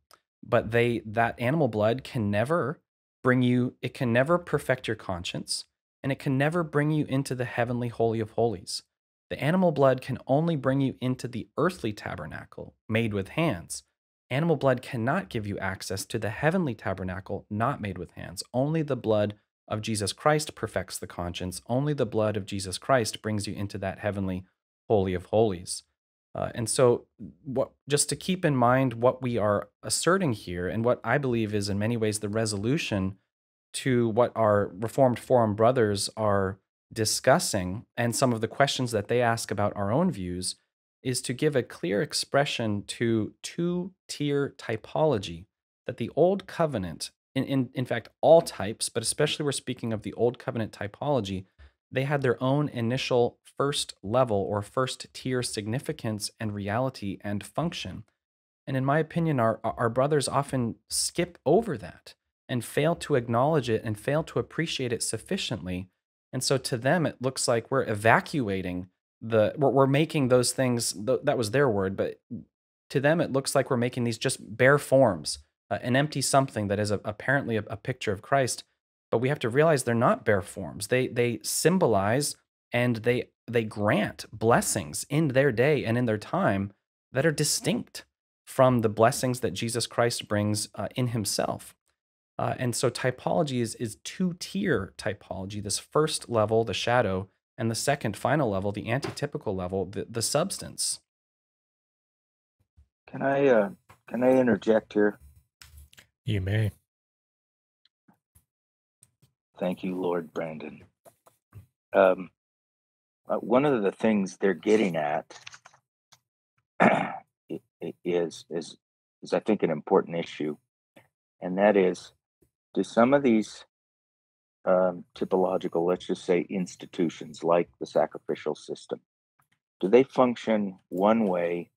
But they, that animal blood can never bring you, it can never perfect your conscience, and it can never bring you into the heavenly holy of holies. The animal blood can only bring you into the earthly tabernacle made with hands. Animal blood cannot give you access to the heavenly tabernacle not made with hands. Only the blood of Jesus Christ perfects the conscience. Only the blood of Jesus Christ brings you into that heavenly holy of holies. Uh, and so what, just to keep in mind what we are asserting here, and what I believe is in many ways the resolution to what our Reformed Forum brothers are discussing, and some of the questions that they ask about our own views, is to give a clear expression to two-tier typology, that the Old Covenant, in, in, in fact all types, but especially we're speaking of the Old Covenant typology, they had their own initial first level or first tier significance and reality and function. And in my opinion, our, our brothers often skip over that and fail to acknowledge it and fail to appreciate it sufficiently. And so to them, it looks like we're evacuating the, we're, we're making those things, that was their word, but to them, it looks like we're making these just bare forms, uh, an empty something that is a, apparently a, a picture of Christ. But we have to realize they're not bare forms. They they symbolize and they they grant blessings in their day and in their time that are distinct from the blessings that Jesus Christ brings uh, in himself. Uh, and so typology is, is two-tier typology, this first level, the shadow, and the second, final level, the antitypical level, the, the substance. Can I, uh, can I interject here? You may. Thank you, Lord Brandon. Um, uh, one of the things they're getting at is, is is, I think, an important issue. And that is, do some of these um, typological, let's just say, institutions like the sacrificial system, do they function one way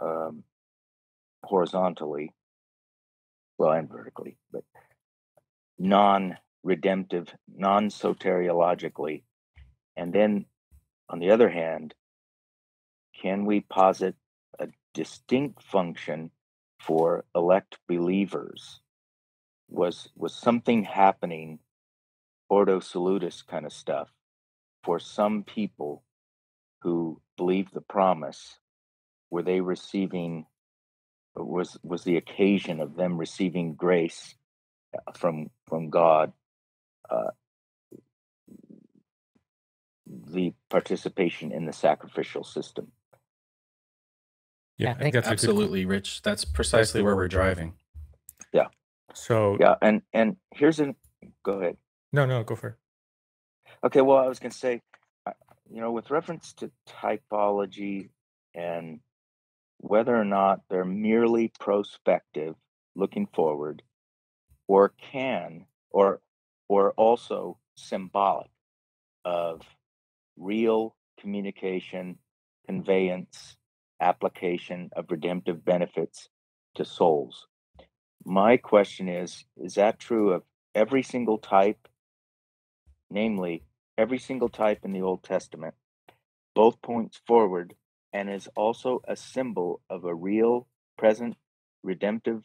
um, horizontally, well, and vertically, but non-redemptive, non-soteriologically? And then, on the other hand, can we posit a distinct function for elect believers? Was was something happening, Ordo Salutis kind of stuff, for some people who believed the promise? Were they receiving, was was the occasion of them receiving grace from from God, uh, the participation in the sacrificial system? Yeah, yeah I think, I think that's absolutely, Rich. That's precisely where we're driving. Yeah. So yeah, and and here's an go ahead. No, no, go for it. Okay, well, I was going to say, you know, with reference to typology and whether or not they're merely prospective, looking forward, or can or or also symbolic of real communication, conveyance, application of redemptive benefits to souls. My question is, is that true of every single type, namely every single type in the Old Testament? Both points forward and is also a symbol of a real, present, redemptive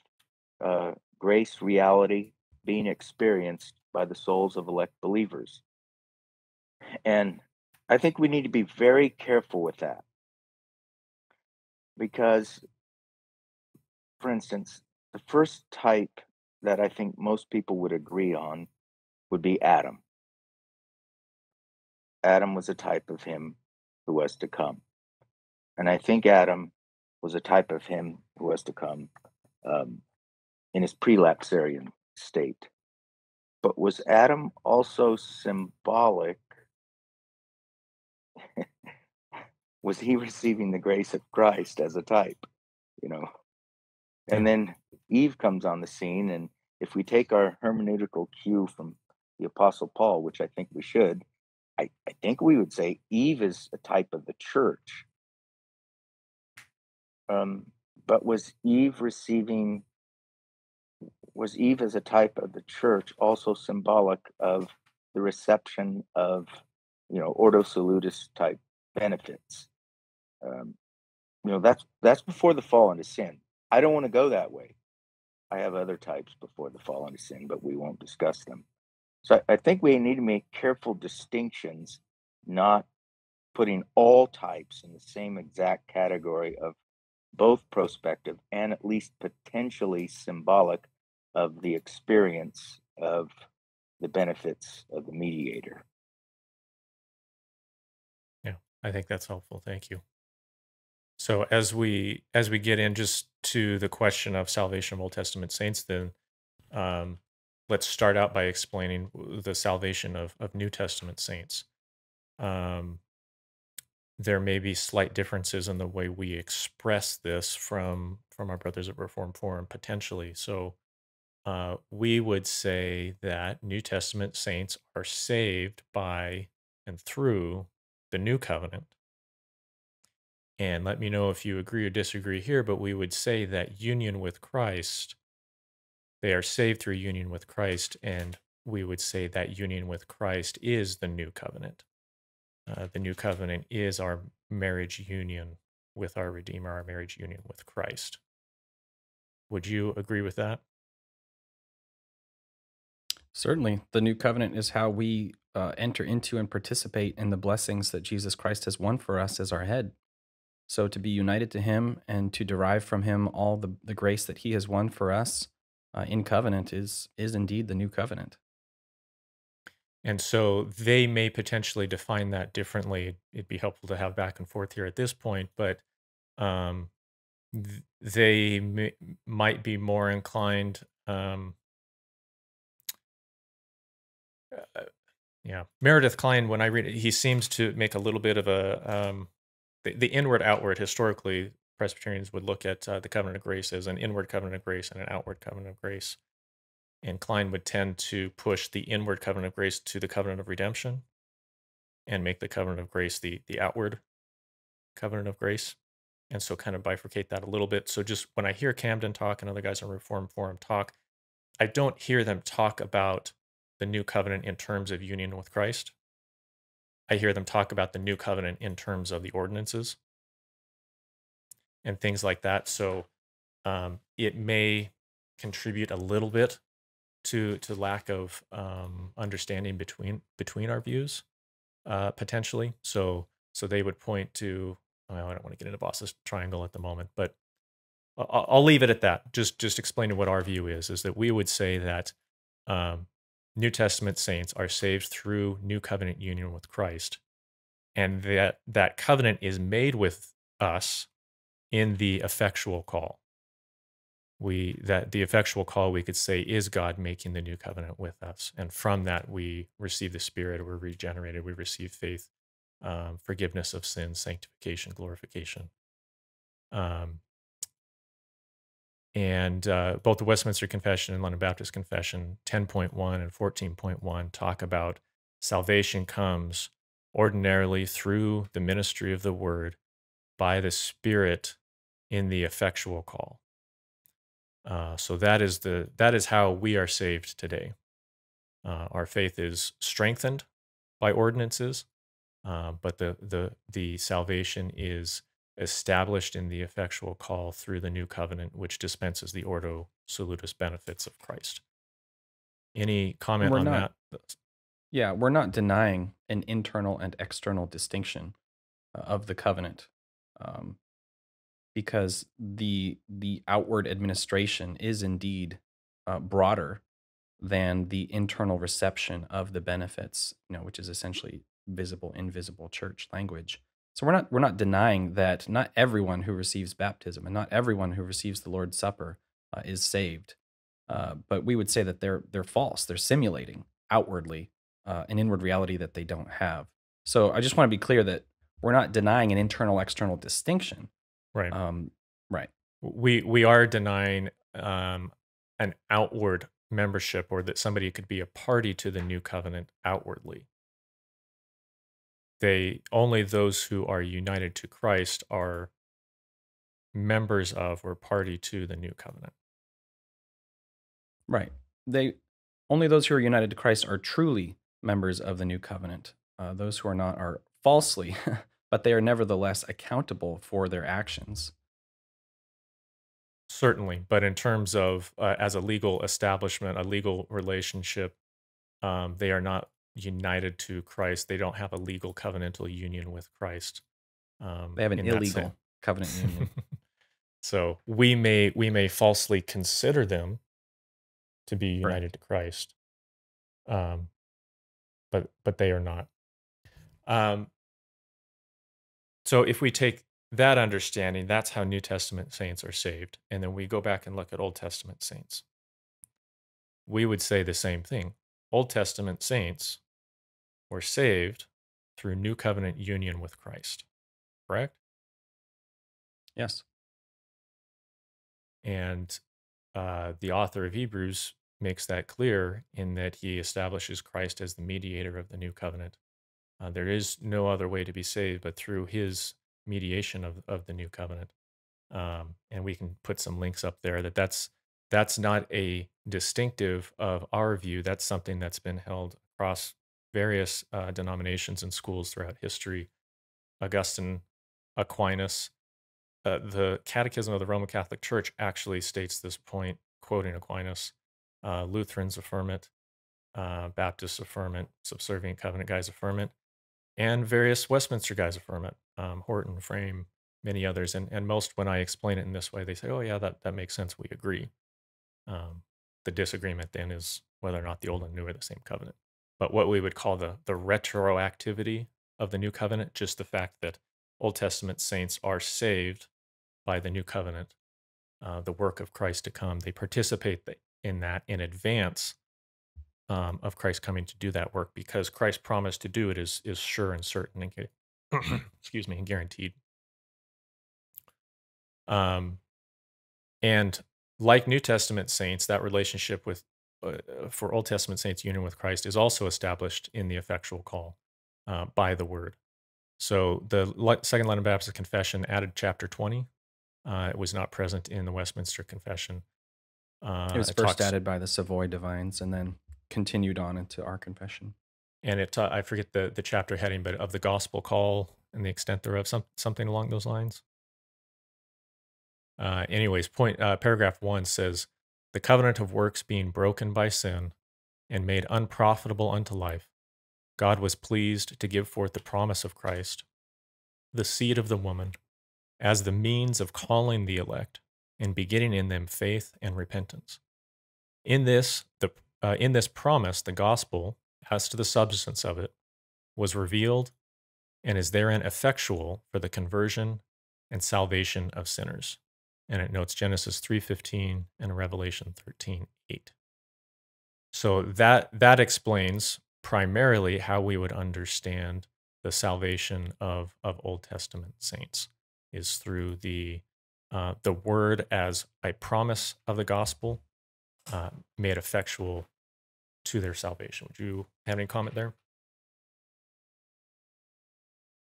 uh, grace reality being experienced by the souls of elect believers. And I think we need to be very careful with that, because, for instance, the first type that I think most people would agree on would be Adam. Adam was a type of him who was to come. And I think Adam was a type of him who was to come um, in his prelapsarian state. But was Adam also symbolic? Was he receiving the grace of Christ as a type, you know? And then Eve comes on the scene, and if we take our hermeneutical cue from the Apostle Paul, which I think we should, I, I think we would say Eve is a type of the church. Um, but was Eve receiving, was Eve as a type of the church also symbolic of the reception of, you know, Ordo Salutis type benefits? Um, you know, that's that's before the fall into sin. I don't want to go that way. I have other types before the fall into sin, but we won't discuss them. So I think we need to make careful distinctions, not putting all types in the same exact category of both prospective and at least potentially symbolic of the experience of the benefits of the mediator. Yeah, I think that's helpful. Thank you. So as we as we get in just to the question of salvation of Old Testament saints, then um, let's start out by explaining the salvation of, of New Testament saints. Um, there may be slight differences in the way we express this from, from our brothers at Reformed Forum, potentially. So uh, we would say that New Testament saints are saved by and through the New Covenant. And let me know if you agree or disagree here, but we would say that union with Christ, they are saved through union with Christ, and we would say that union with Christ is the new covenant. Uh, the new covenant is our marriage union with our Redeemer, our marriage union with Christ. Would you agree with that? Certainly. The new covenant is how we uh, enter into and participate in the blessings that Jesus Christ has won for us as our head. So to be united to him and to derive from him all the, the grace that he has won for us uh, in covenant is, is indeed the new covenant. And so they may potentially define that differently. It'd be helpful to have back and forth here at this point, but um, th they may, might be more inclined. Um, uh, yeah, Meredith Kline, when I read it, he seems to make a little bit of a... Um, The, the inward-outward historically Presbyterians would look at uh, the covenant of grace as an inward covenant of grace and an outward covenant of grace. And Kline would tend to push the inward covenant of grace to the covenant of redemption and make the covenant of grace the, the outward covenant of grace. And so kind of bifurcate that a little bit. So just when I hear Camden talk and other guys on Reformed Forum talk, I don't hear them talk about the new covenant in terms of union with Christ. I hear them talk about the new covenant in terms of the ordinances and things like that. So um, it may contribute a little bit to to lack of um, understanding between between our views uh, potentially. So so they would point to, well, I don't want to get into Vos's triangle at the moment, but I'll, I'll leave it at that. Just just explaining what our view is is that we would say that um, New Testament saints are saved through new covenant union with Christ, and that that covenant is made with us in the effectual call. We that the effectual call, we could say, is God making the new covenant with us, and from that we receive the Spirit, we're regenerated, we receive faith, um, forgiveness of sins, sanctification, glorification. Um, And uh, both the Westminster Confession and London Baptist Confession ten point one and fourteen point one talk about salvation comes ordinarily through the ministry of the Word by the Spirit in the effectual call. Uh, so that is the that is how we are saved today. Uh, our faith is strengthened by ordinances, uh, but the the the salvation is established in the effectual call through the new covenant, which dispenses the Ordo Salutis benefits of Christ. Any comment on that? Yeah, we're not denying an internal and external distinction of the covenant, um, because the the outward administration is indeed uh, broader than the internal reception of the benefits, you know, which is essentially visible, invisible church language. So we're not we're not denying that not everyone who receives baptism and not everyone who receives the Lord's Supper uh, is saved, uh, but we would say that they're they're false. They're simulating outwardly uh, an inward reality that they don't have. So I just want to be clear that we're not denying an internal external distinction. Right. Um, right. We we are denying um, an outward membership, or that somebody could be a party to the new covenant outwardly. They only those who are united to Christ are members of or party to the new covenant. Right. They only those who are united to Christ are truly members of the new covenant. Uh, those who are not are falsely, but they are nevertheless accountable for their actions. Certainly, but in terms of uh, as a legal establishment, a legal relationship, um, they are not united to Christ. They don't have a legal covenantal union with Christ. Um, they have an illegal covenant union. So we may we may falsely consider them to be united right. to Christ, um, but but they are not. Um, so if we take that understanding, that's how New Testament saints are saved, and then we go back and look at Old Testament saints. We would say the same thing. Old Testament saints were saved through new covenant union with Christ, correct? Yes. And uh, the author of Hebrews makes that clear in that he establishes Christ as the mediator of the new covenant. Uh, there is no other way to be saved but through his mediation of, of the new covenant. Um, and we can put some links up there that that's That's not a distinctive of our view. That's something that's been held across various uh, denominations and schools throughout history. Augustine, Aquinas, uh, the Catechism of the Roman Catholic Church actually states this point, quoting Aquinas. Uh, Lutherans affirm it, uh, Baptists affirm it, Subservient Covenant guys affirm it, and various Westminster guys affirm it, um, Horton, Frame, many others. And, and most, when I explain it in this way, they say, oh yeah, that, that makes sense, we agree. Um, the disagreement then is whether or not the old and new are the same covenant. But what we would call the, the retroactivity of the new covenant, just the fact that Old Testament saints are saved by the new covenant, uh, the work of Christ to come. They participate in that in advance um, of Christ coming to do that work, because Christ promised to do it is, is sure and certain and excuse me, and guaranteed. Um, and like New Testament saints, that relationship with, uh, for Old Testament saints, union with Christ is also established in the effectual call uh, by the word. So the Second London Baptist Confession added chapter twenty. Uh, it was not present in the Westminster Confession. Uh, it was it first talks, added by the Savoy Divines and then continued on into our confession. And it uh, I forget the, the chapter heading, but of the gospel call and the extent thereof, some, something along those lines. Uh, anyways, point uh, paragraph one says, the covenant of works being broken by sin and made unprofitable unto life, God was pleased to give forth the promise of Christ, the seed of the woman, as the means of calling the elect and beginning in them faith and repentance. In this, the, uh, in this promise, the gospel, as to the substance of it, was revealed and is therein effectual for the conversion and salvation of sinners. And it notes Genesis three fifteen and Revelation thirteen eight. So that, that explains primarily how we would understand the salvation of, of Old Testament saints, is through the Uh, the word as a promise of the gospel uh, made effectual to their salvation. Would you have any comment there?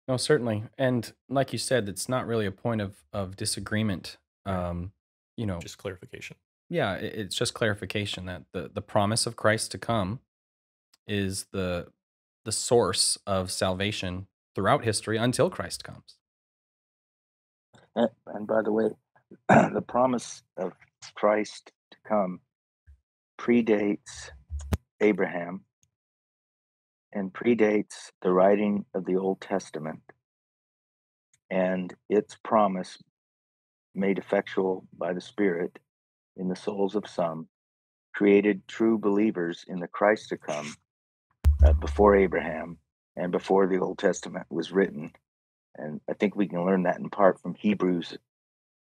No, certainly. And like you said, it's not really a point of, of disagreement. Um, you know, just clarification. Yeah, it, it's just clarification that the, the promise of Christ to come is the, the source of salvation throughout history until Christ comes. And by the way, the promise of Christ to come predates Abraham and predates the writing of the Old Testament, and its promise made effectual by the Spirit in the souls of some created true believers in the Christ to come uh, before Abraham and before the Old Testament was written. And I think we can learn that in part from Hebrews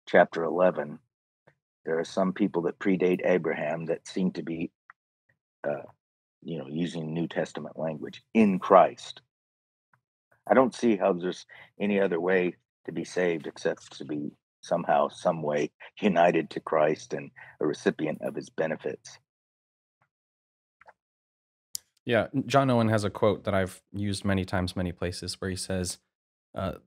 chapter eleven. There are some people that predate Abraham that seem to be, uh, you know, using New Testament language, in Christ. I don't see how there's any other way to be saved except to be somehow, some way united to Christ and a recipient of his benefits. Yeah, John Owen has a quote that I've used many times, many places, where he says, Uh,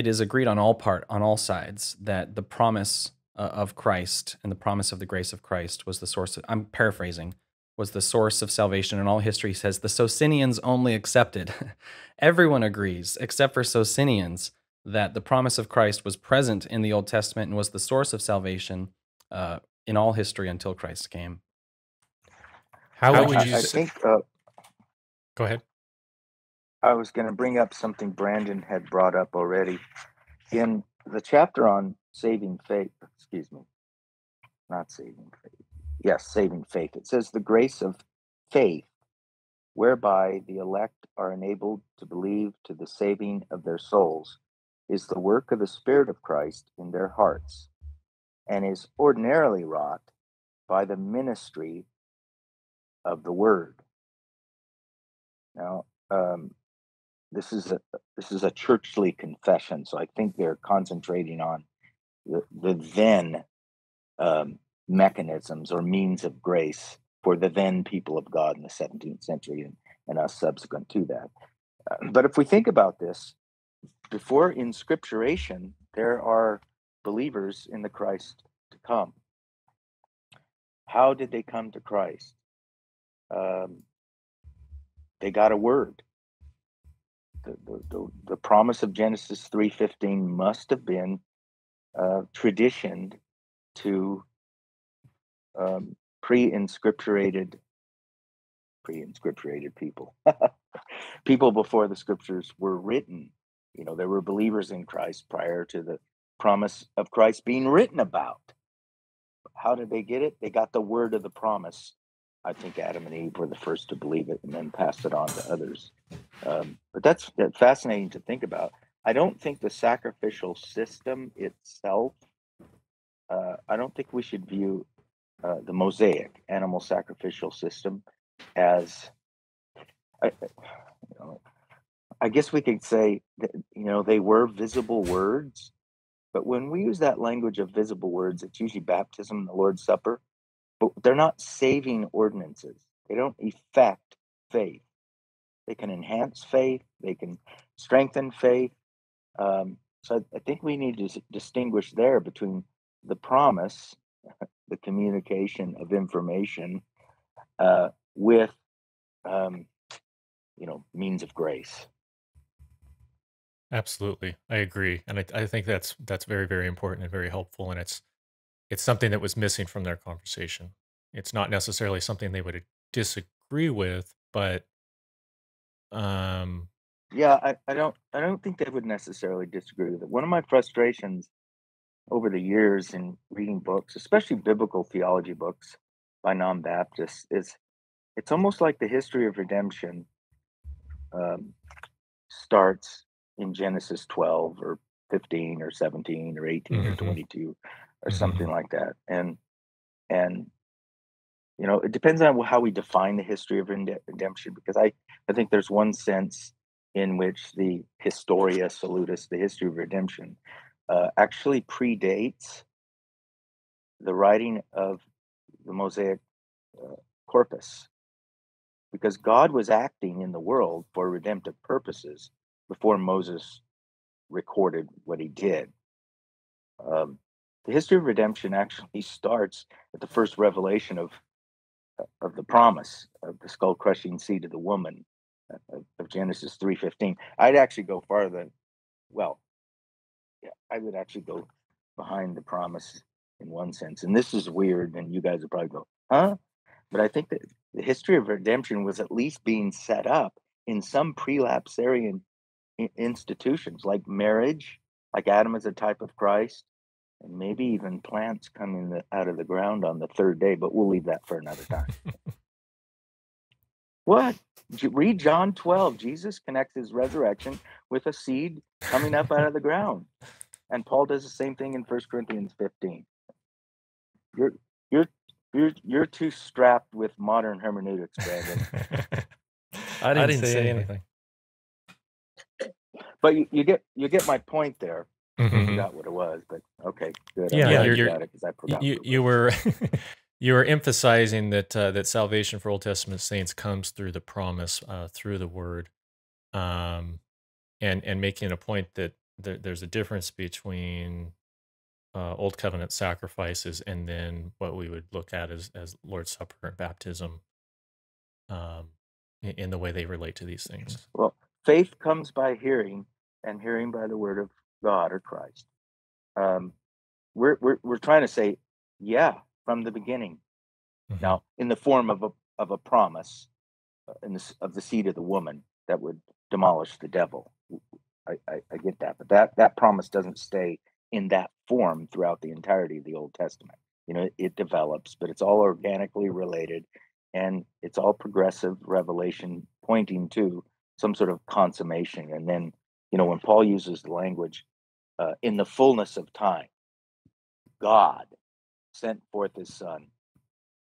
it is agreed on all part, on all sides, that the promise uh, of Christ and the promise of the grace of Christ was the source of, I'm paraphrasing, was the source of salvation. And all history says the Socinians only accepted. Everyone agrees, except for Socinians, that the promise of Christ was present in the Old Testament and was the source of salvation uh, in all history until Christ came. How, How would I, you I think, uh, go ahead. I was going to bring up something Brandon had brought up already. In the chapter on saving faith, excuse me, not saving faith, yes, saving faith, it says the grace of faith, whereby the elect are enabled to believe to the saving of their souls, is the work of the Spirit of Christ in their hearts, and is ordinarily wrought by the ministry of the Word. Now, um, This is a this is a churchly confession, so I think they're concentrating on the, the then um, mechanisms or means of grace for the then people of God in the seventeenth century and, and us subsequent to that. Uh, but if we think about this, before inscripturation, there are believers in the Christ to come. How did they come to Christ? Um, they got a word. The, the, the promise of Genesis three fifteen must have been uh, traditioned to um, pre-inscripturated, pre-inscripturated people. People before the scriptures were written. You know, there were believers in Christ prior to the promise of Christ being written about. How did they get it? They got the word of the promise. I think Adam and Eve were the first to believe it and then passed it on to others. Um, but that's, that's fascinating to think about. I don't think the sacrificial system itself, uh, I don't think we should view uh, the Mosaic animal sacrificial system as, I, you know, I guess we could say that, you know, they were visible words, But when we use that language of visible words, it's usually baptism and the Lord's Supper, but they're not saving ordinances. They don't affect faith. They can enhance faith. They can strengthen faith. Um, so I think we need to distinguish there between the promise, the communication of information, uh, with, um, you know, means of grace. Absolutely. I agree. And I, I think that's, that's very, very important and very helpful. And it's, it's something that was missing from their conversation. It's not necessarily something they would disagree with, but, um, yeah, I, I don't, I don't think they would necessarily disagree with it. One of my frustrations over the years in reading books, especially biblical theology books by non-Baptists, is it's almost like the history of redemption, um, starts in Genesis twelve or fifteen or seventeen or eighteen mm-hmm. or twenty-two or mm-hmm. something like that. And, and, you know, it depends on how we define the history of redemption, because I, I think there's one sense in which the Historia Salutis, the history of redemption, uh, actually predates the writing of the Mosaic uh, corpus, because God was acting in the world for redemptive purposes before Moses recorded what he did. Um, the history of redemption actually starts at the first revelation of of the promise of the skull-crushing seed of the woman, of, of Genesis three fifteen. I'd actually go farther. Well, yeah, I would actually go behind the promise in one sense. And this is weird, and you guys would probably go, huh? But I think that the history of redemption was at least being set up in some prelapsarian institutions like marriage, like Adam is a type of Christ, and maybe even plants coming the, out of the ground on the third day, but we'll leave that for another time. What? Read John twelve. Jesus connects his resurrection with a seed coming up out of the ground. And Paul does the same thing in First Corinthians fifteen. You're you're you're you're too strapped with modern hermeneutics, Brandon. I, didn't I didn't say, say anything. anything. But you, you get you get my point there. Mm-hmm. I forgot what it was, but okay, good. Yeah, yeah, you're, got it, 'cause I forgot you, you were you were emphasizing that uh, that salvation for Old Testament saints comes through the promise, uh, through the Word, um, and and making a point that there, there's a difference between uh, Old Covenant sacrifices and then what we would look at as as Lord's Supper and baptism, um, in, in the way they relate to these things. Well, faith comes by hearing, and hearing by the word of God or Christ. Um, we're, we're we're trying to say, yeah, from the beginning. Mm-hmm. Now, in the form of a of a promise, uh, in this, of the seed of the woman that would demolish the devil. I, I, I get that, but that that promise doesn't stay in that form throughout the entirety of the Old Testament. You know, it, it develops, but it's all organically related, and it's all progressive revelation pointing to some sort of consummation. And then, you know, when Paul uses the language, uh, in the fullness of time, God sent forth his son,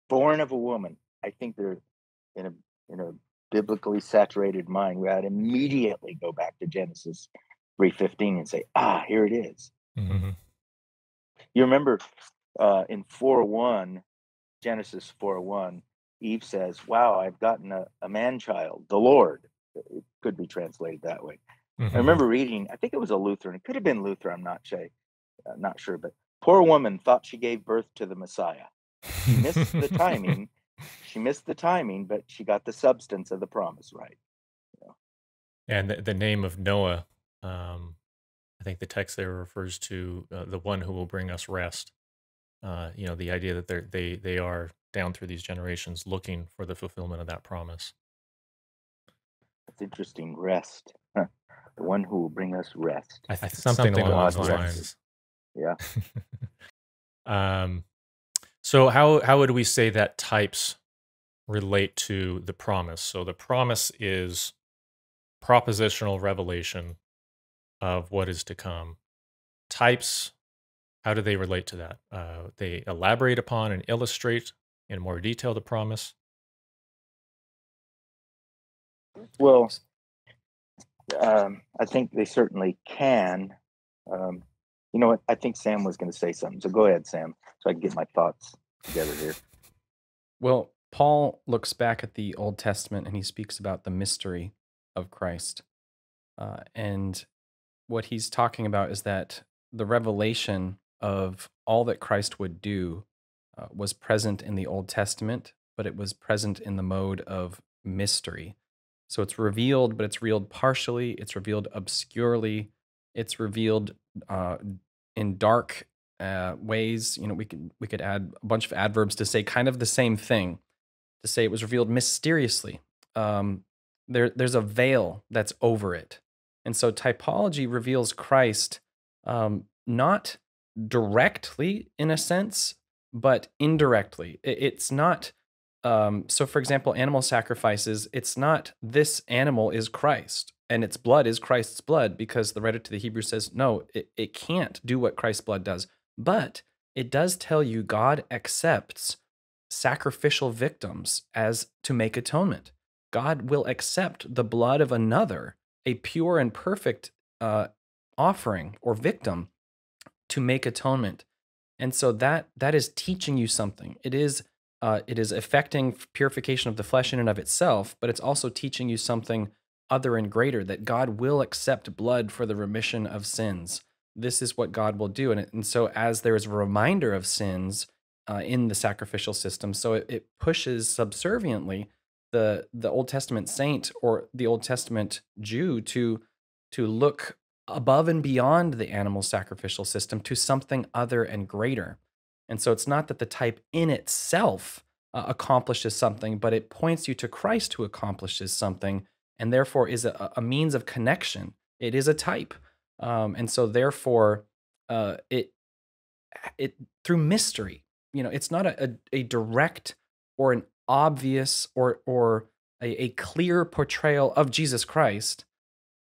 born of a woman. I think they're in a, in a biblically saturated mind, we ought to immediately go back to Genesis three fifteen and say, ah, here it is. Mm-hmm. You remember uh, in four one, Genesis four one, Eve says, wow, I've gotten a, a man-child, the Lord. It could be translated that way. Mm-hmm. I remember reading, I think it was a Lutheran, it could have been Luther, I'm not sure, uh, not sure, but poor woman thought she gave birth to the Messiah. She missed the timing, she missed the timing, but she got the substance of the promise right. You know? And the, the name of Noah, um, I think the text there refers to uh, the one who will bring us rest. Uh, you know, the idea that they're, they, they are down through these generations looking for the fulfillment of that promise. It's interesting. Rest. Huh. The one who will bring us rest. I think something, something along those lines. Yeah. um, so how, how would we say that types relate to the promise? So the promise is propositional revelation of what is to come. Types, how do they relate to that? Uh, they elaborate upon and illustrate in more detail the promise. Well, um, I think they certainly can. Um, You know what? I think Sam was going to say something. So go ahead, Sam, so I can get my thoughts together here. Well, Paul looks back at the Old Testament and he speaks about the mystery of Christ. Uh, and what he's talking about is that the revelation of all that Christ would do uh, was present in the Old Testament, but it was present in the mode of mystery. So it's revealed, but it's revealed partially, it's revealed obscurely, it's revealed uh, in dark uh, ways. You know, we could, we could add a bunch of adverbs to say kind of the same thing, to say it was revealed mysteriously. Um, there, there's a veil that's over it. And so typology reveals Christ um, not directly, in a sense, but indirectly. It, it's not... Um, so, for example, animal sacrifices, it's not this animal is Christ and its blood is Christ's blood, because the writer to the Hebrews says, no, it, it can't do what Christ's blood does. But it does tell you God accepts sacrificial victims as to make atonement. God will accept the blood of another, a pure and perfect uh, offering or victim, to make atonement. And so that that is teaching you something. It is... Uh, it is affecting purification of the flesh in and of itself, but it's also teaching you something other and greater, that God will accept blood for the remission of sins. This is what God will do. And, it, and so as there is a reminder of sins uh, in the sacrificial system, so it, it pushes subserviently the, the Old Testament saint or the Old Testament Jew to, to look above and beyond the animal sacrificial system to something other and greater. And so it's not that the type in itself uh, accomplishes something, but it points you to Christ who accomplishes something, and therefore is a, a means of connection. It is a type. Um, and so therefore, uh, it it through mystery, you know, it's not a, a, a direct or an obvious or, or a, a clear portrayal of Jesus Christ,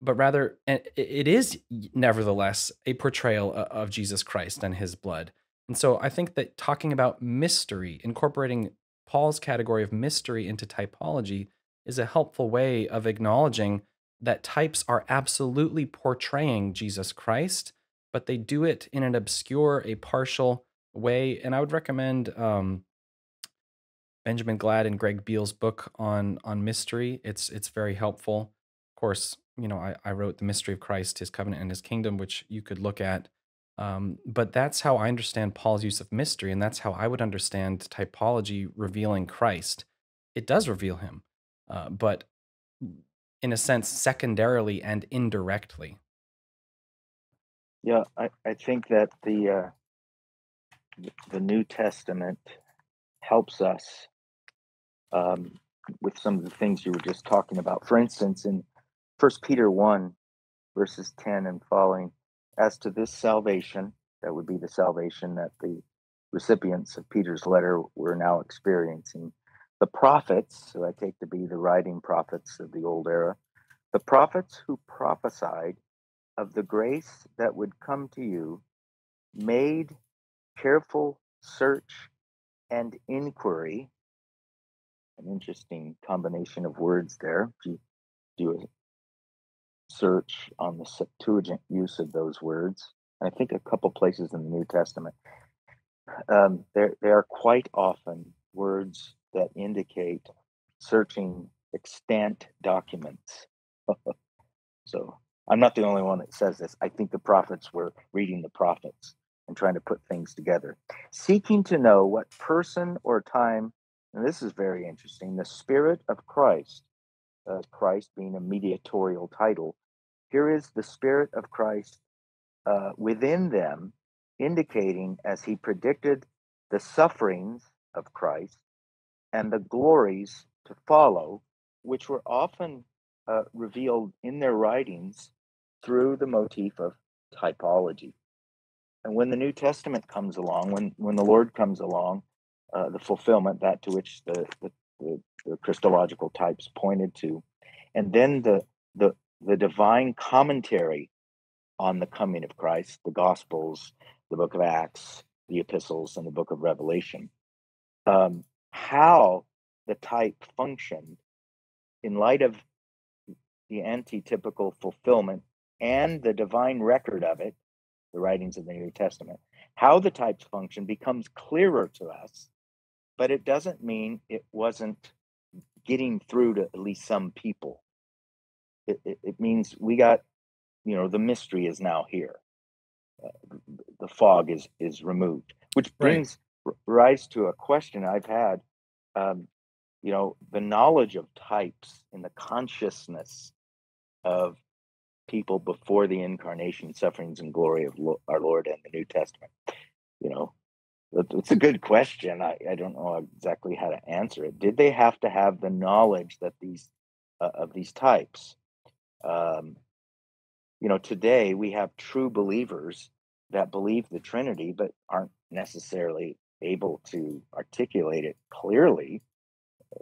but rather it is nevertheless a portrayal of Jesus Christ and his blood. And so I think that talking about mystery, incorporating Paul's category of mystery into typology, is a helpful way of acknowledging that types are absolutely portraying Jesus Christ, but they do it in an obscure, a partial way. And I would recommend um, Benjamin Glad and Greg Beale's book on on mystery. It's it's very helpful. Of course, you know, I, I wrote The Mystery of Christ, His Covenant, and His Kingdom, which you could look at. Um, but that's how I understand Paul's use of mystery, and that's how I would understand typology revealing Christ. It does reveal him, uh, but in a sense, secondarily and indirectly. Yeah, I, I think that the, uh, the New Testament helps us um, with some of the things you were just talking about. For instance, in First Peter one, verses ten and following, as to this salvation, that would be the salvation that the recipients of Peter's letter were now experiencing. The prophets, who I take to be the writing prophets of the old era, the prophets who prophesied of the grace that would come to you, made careful search and inquiry. An interesting combination of words there. Do you search on the Septuagint use of those words, and I think a couple places in the New Testament. Um, there, there are quite often words that indicate searching extant documents. So I'm not the only one that says this. I think the prophets were reading the prophets and trying to put things together. Seeking to know what person or time, and this is very interesting, the Spirit of Christ, Uh, Christ being a mediatorial title, here is the Spirit of Christ uh, within them, indicating, as he predicted, the sufferings of Christ and the glories to follow, which were often uh, revealed in their writings through the motif of typology. And when the New Testament comes along, when, when the Lord comes along, uh, the fulfillment, that to which the, the The, the Christological types pointed to, and then the, the the divine commentary on the coming of Christ, the Gospels, the Book of Acts, the Epistles, and the Book of Revelation. Um, how the type functioned in light of the antitypical fulfillment and the divine record of it the writings of the New Testament. How the types function becomes clearer to us, but it doesn't mean it wasn't getting through to at least some people. It, it, it means we got, you know, the mystery is now here. Uh, the fog is is removed, which brings right. rise to a question I've had. Um, you know, the knowledge of types and the consciousness of people before the incarnation, sufferings, and glory of Lo- our Lord and the New Testament. You know, it's a good question. I, I don't know exactly how to answer it. Did they have to have the knowledge that these uh, of these types? Um, you know, today we have true believers that believe the Trinity, but aren't necessarily able to articulate it clearly.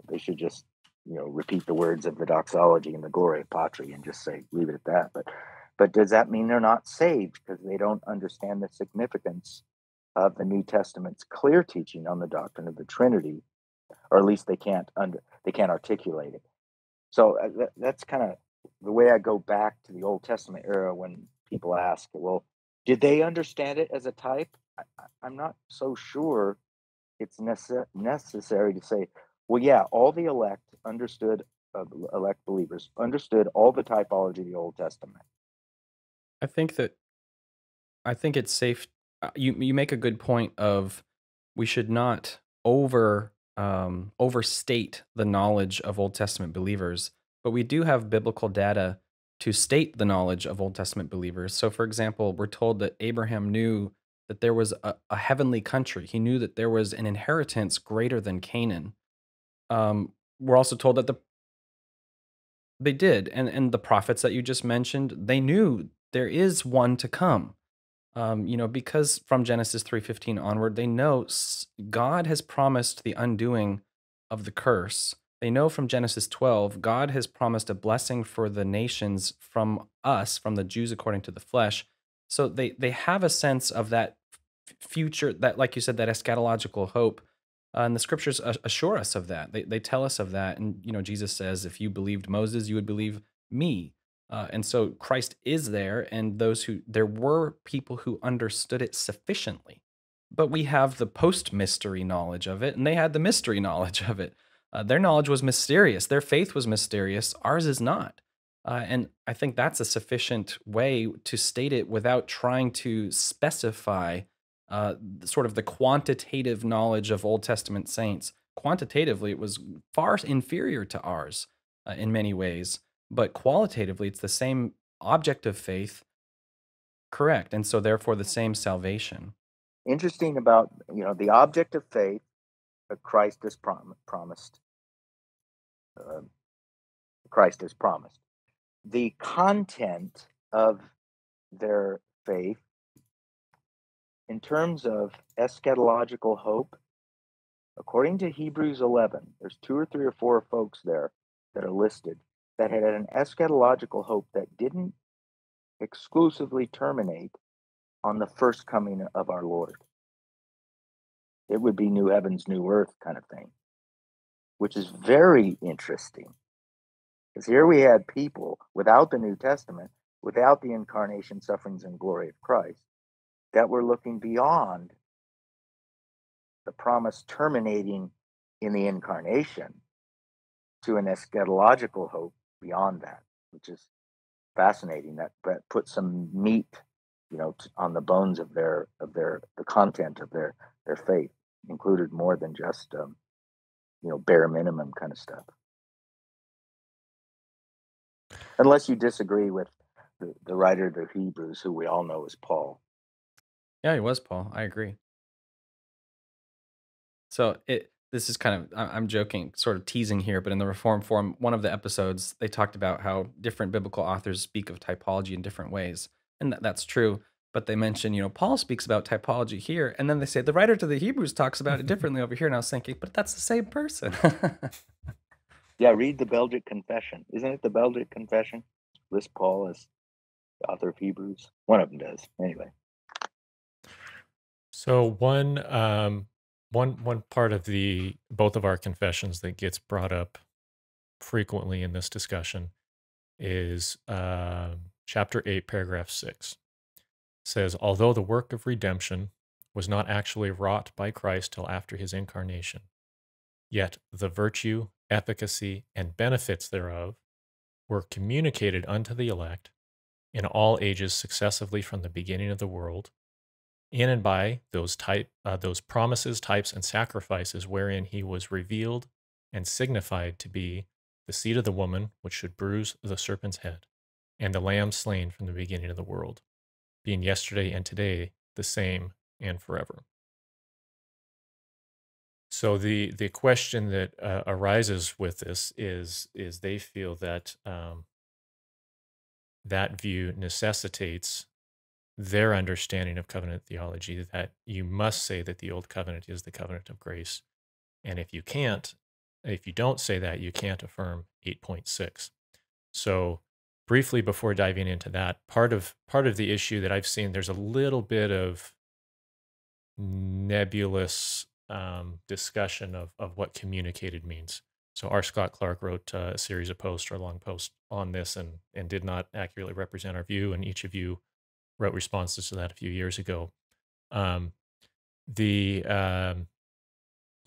They should just, you know, repeat the words of the doxology and the glory of Patri and just say, leave it at that. But, but does that mean they're not saved because they don't understand the significance of the New Testament's clear teaching on the doctrine of the Trinity, or at least they can't under they can't articulate it? So that, that's kind of the way I go back to the Old Testament era when people ask, well, did they understand it as a type? I, I'm not so sure it's nece- necessary to say, well, yeah, all the elect understood, uh, elect believers understood all the typology of the Old Testament. I think that, I think it's safe. You you make a good point of we should not over um, overstate the knowledge of Old Testament believers, but we do have biblical data to state the knowledge of Old Testament believers. So, for example, we're told that Abraham knew that there was a, a heavenly country. He knew that there was an inheritance greater than Canaan. Um, we're also told that the they did, and and the prophets that you just mentioned, they knew there is one to come. Um, you know, because from Genesis three fifteen onward, they know God has promised the undoing of the curse. They know from Genesis twelve, God has promised a blessing for the nations from us, from the Jews according to the flesh. So they they have a sense of that future, that, like you said, that eschatological hope. Uh, and the scriptures assure us of that. They, they tell us of that. And, you know, Jesus says, if you believed Moses, you would believe me. Uh, and so Christ is there, and those who there were people who understood it sufficiently, but we have the post-mystery knowledge of it, and they had the mystery knowledge of it. Uh, their knowledge was mysterious. Their faith was mysterious. Ours is not. Uh, and I think that's a sufficient way to state it without trying to specify uh, sort of the quantitative knowledge of Old Testament saints. Quantitatively, it was far inferior to ours uh, in many ways. But qualitatively, it's the same object of faith, correct, and so therefore the same salvation. Interesting about, you know, the object of faith that Christ has prom- promised. Uh, Christ has promised. The content of their faith, in terms of eschatological hope, according to Hebrews eleven, there's two or three or four folks there that are listed that had an eschatological hope that didn't exclusively terminate on the first coming of our Lord. It would be new heavens, new earth kind of thing, which is very interesting. Because here we had people without the New Testament, without the incarnation, sufferings, and glory of Christ, that were looking beyond the promise terminating in the incarnation to an eschatological hope beyond that, which is fascinating. That, that puts some meat, you know, t- on the bones of their of their the content of their their faith. It included more than just um, you know, bare minimum kind of stuff. Unless you disagree with the, the writer of the Hebrews, who we all know is Paul. Yeah, he was Paul. I agree. So it. This is kind of, I'm joking, sort of teasing here, but in the Reformed Forum, one of the episodes, they talked about how different biblical authors speak of typology in different ways. And that's true. But they mention, you know, Paul speaks about typology here. And then they say the writer to the Hebrews talks about it differently over here. And I was thinking, but that's the same person. Yeah, read the Belgic Confession. Isn't it the Belgic Confession? Lists Paul as the author of Hebrews. One of them does. Anyway. So one... Um... One one part of the both of our confessions that gets brought up frequently in this discussion is uh, chapter eight, paragraph six. says, although the work of redemption was not actually wrought by Christ till after his incarnation, yet the virtue, efficacy, and benefits thereof were communicated unto the elect in all ages successively from the beginning of the world, in and by those, type, uh, those promises, types, and sacrifices wherein he was revealed and signified to be the seed of the woman which should bruise the serpent's head, and the lamb slain from the beginning of the world, being yesterday and today the same and forever. So the, the question that uh, arises with this is, is they feel that um, that view necessitates their understanding of covenant theology, that you must say that the old covenant is the covenant of grace. And if you can't, if you don't say that, you can't affirm eight point six. So briefly before diving into that, part of, part of the issue that I've seen, there's a little bit of nebulous um, discussion of, of what communicated means. So R. Scott Clark wrote a series of posts or long posts on this and, and did not accurately represent our view, and each of you wrote responses to that a few years ago. Um, the um,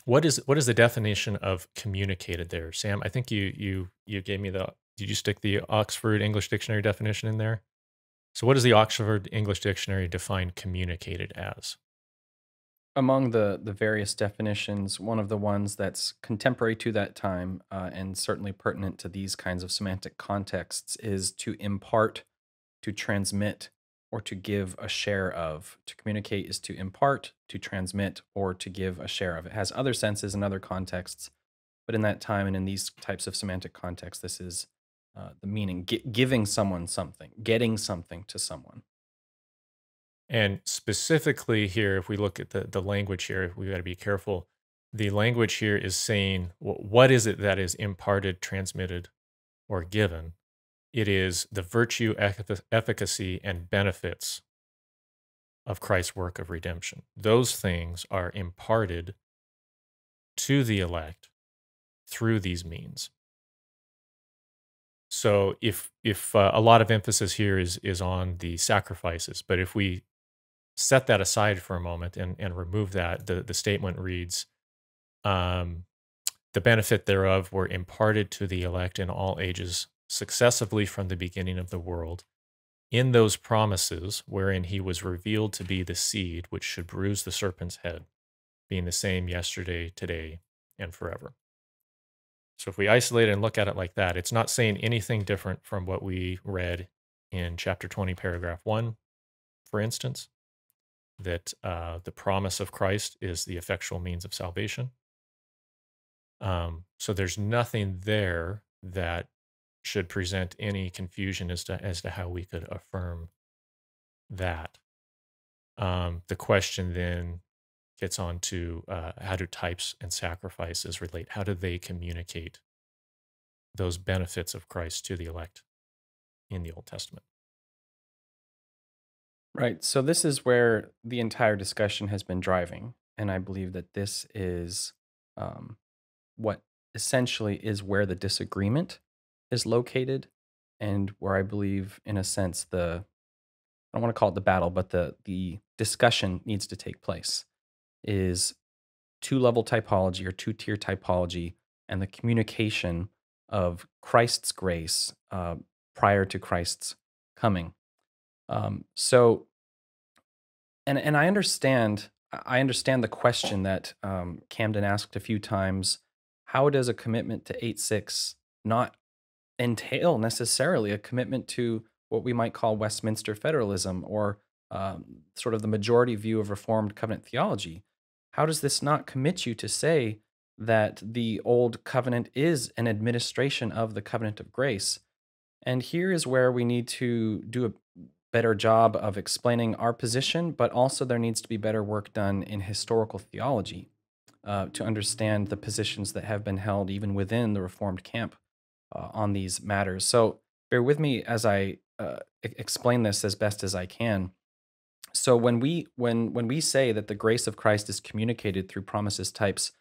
what is what is the definition of communicated there, Sam? I think you you you gave me the. Did you stick the Oxford English Dictionary definition in there? So what does the Oxford English Dictionary define communicated as? Among the the various definitions, one of the ones that's contemporary to that time uh, and certainly pertinent to these kinds of semantic contexts is to impart, to transmit, or to give a share of. To communicate is to impart, to transmit, or to give a share of. It has other senses and other contexts, but in that time and in these types of semantic contexts, this is uh, the meaning, G giving someone something, getting something to someone. And specifically here, if we look at the, the language here, we've got to be careful. The language here is saying, well, what is it that is imparted, transmitted, or given? It is the virtue, efficacy, and benefits of Christ's work of redemption. Those things are imparted to the elect through these means. So if, if uh, a lot of emphasis here is, is on the sacrifices, but if we set that aside for a moment and, and remove that, the, the statement reads, um, the benefit thereof were imparted to the elect in all ages successively from the beginning of the world, in those promises wherein he was revealed to be the seed which should bruise the serpent's head, being the same yesterday, today, and forever. So if we isolate it and look at it like that, it's not saying anything different from what we read in chapter twenty, paragraph one, for instance, that uh, the promise of Christ is the effectual means of salvation. Um, so there's nothing there that should present any confusion as to, as to how we could affirm that. Um, the question then gets on to uh, how do types and sacrifices relate? How do they communicate those benefits of Christ to the elect in the Old Testament? Right, so this is where the entire discussion has been driving, and I believe that this is um, what essentially is where the disagreement is located, and where I believe, in a sense, the, I don't want to call it the battle, but the, the discussion needs to take place, is two-level typology or two-tier typology and the communication of Christ's grace uh, prior to Christ's coming. Um, so, and, and I understand, I understand the question that um, Camden asked a few times, how does a commitment to eight six not entail necessarily a commitment to what we might call Westminster federalism or um, sort of the majority view of Reformed covenant theology? How does this not commit you to say that the old covenant is an administration of the covenant of grace? And here is where we need to do a better job of explaining our position, but also there needs to be better work done in historical theology uh, to understand the positions that have been held even within the Reformed camp Uh, on these matters. So bear with me as I uh, e explain this as best as I can. So when we when when we say that the grace of Christ is communicated through promises, types,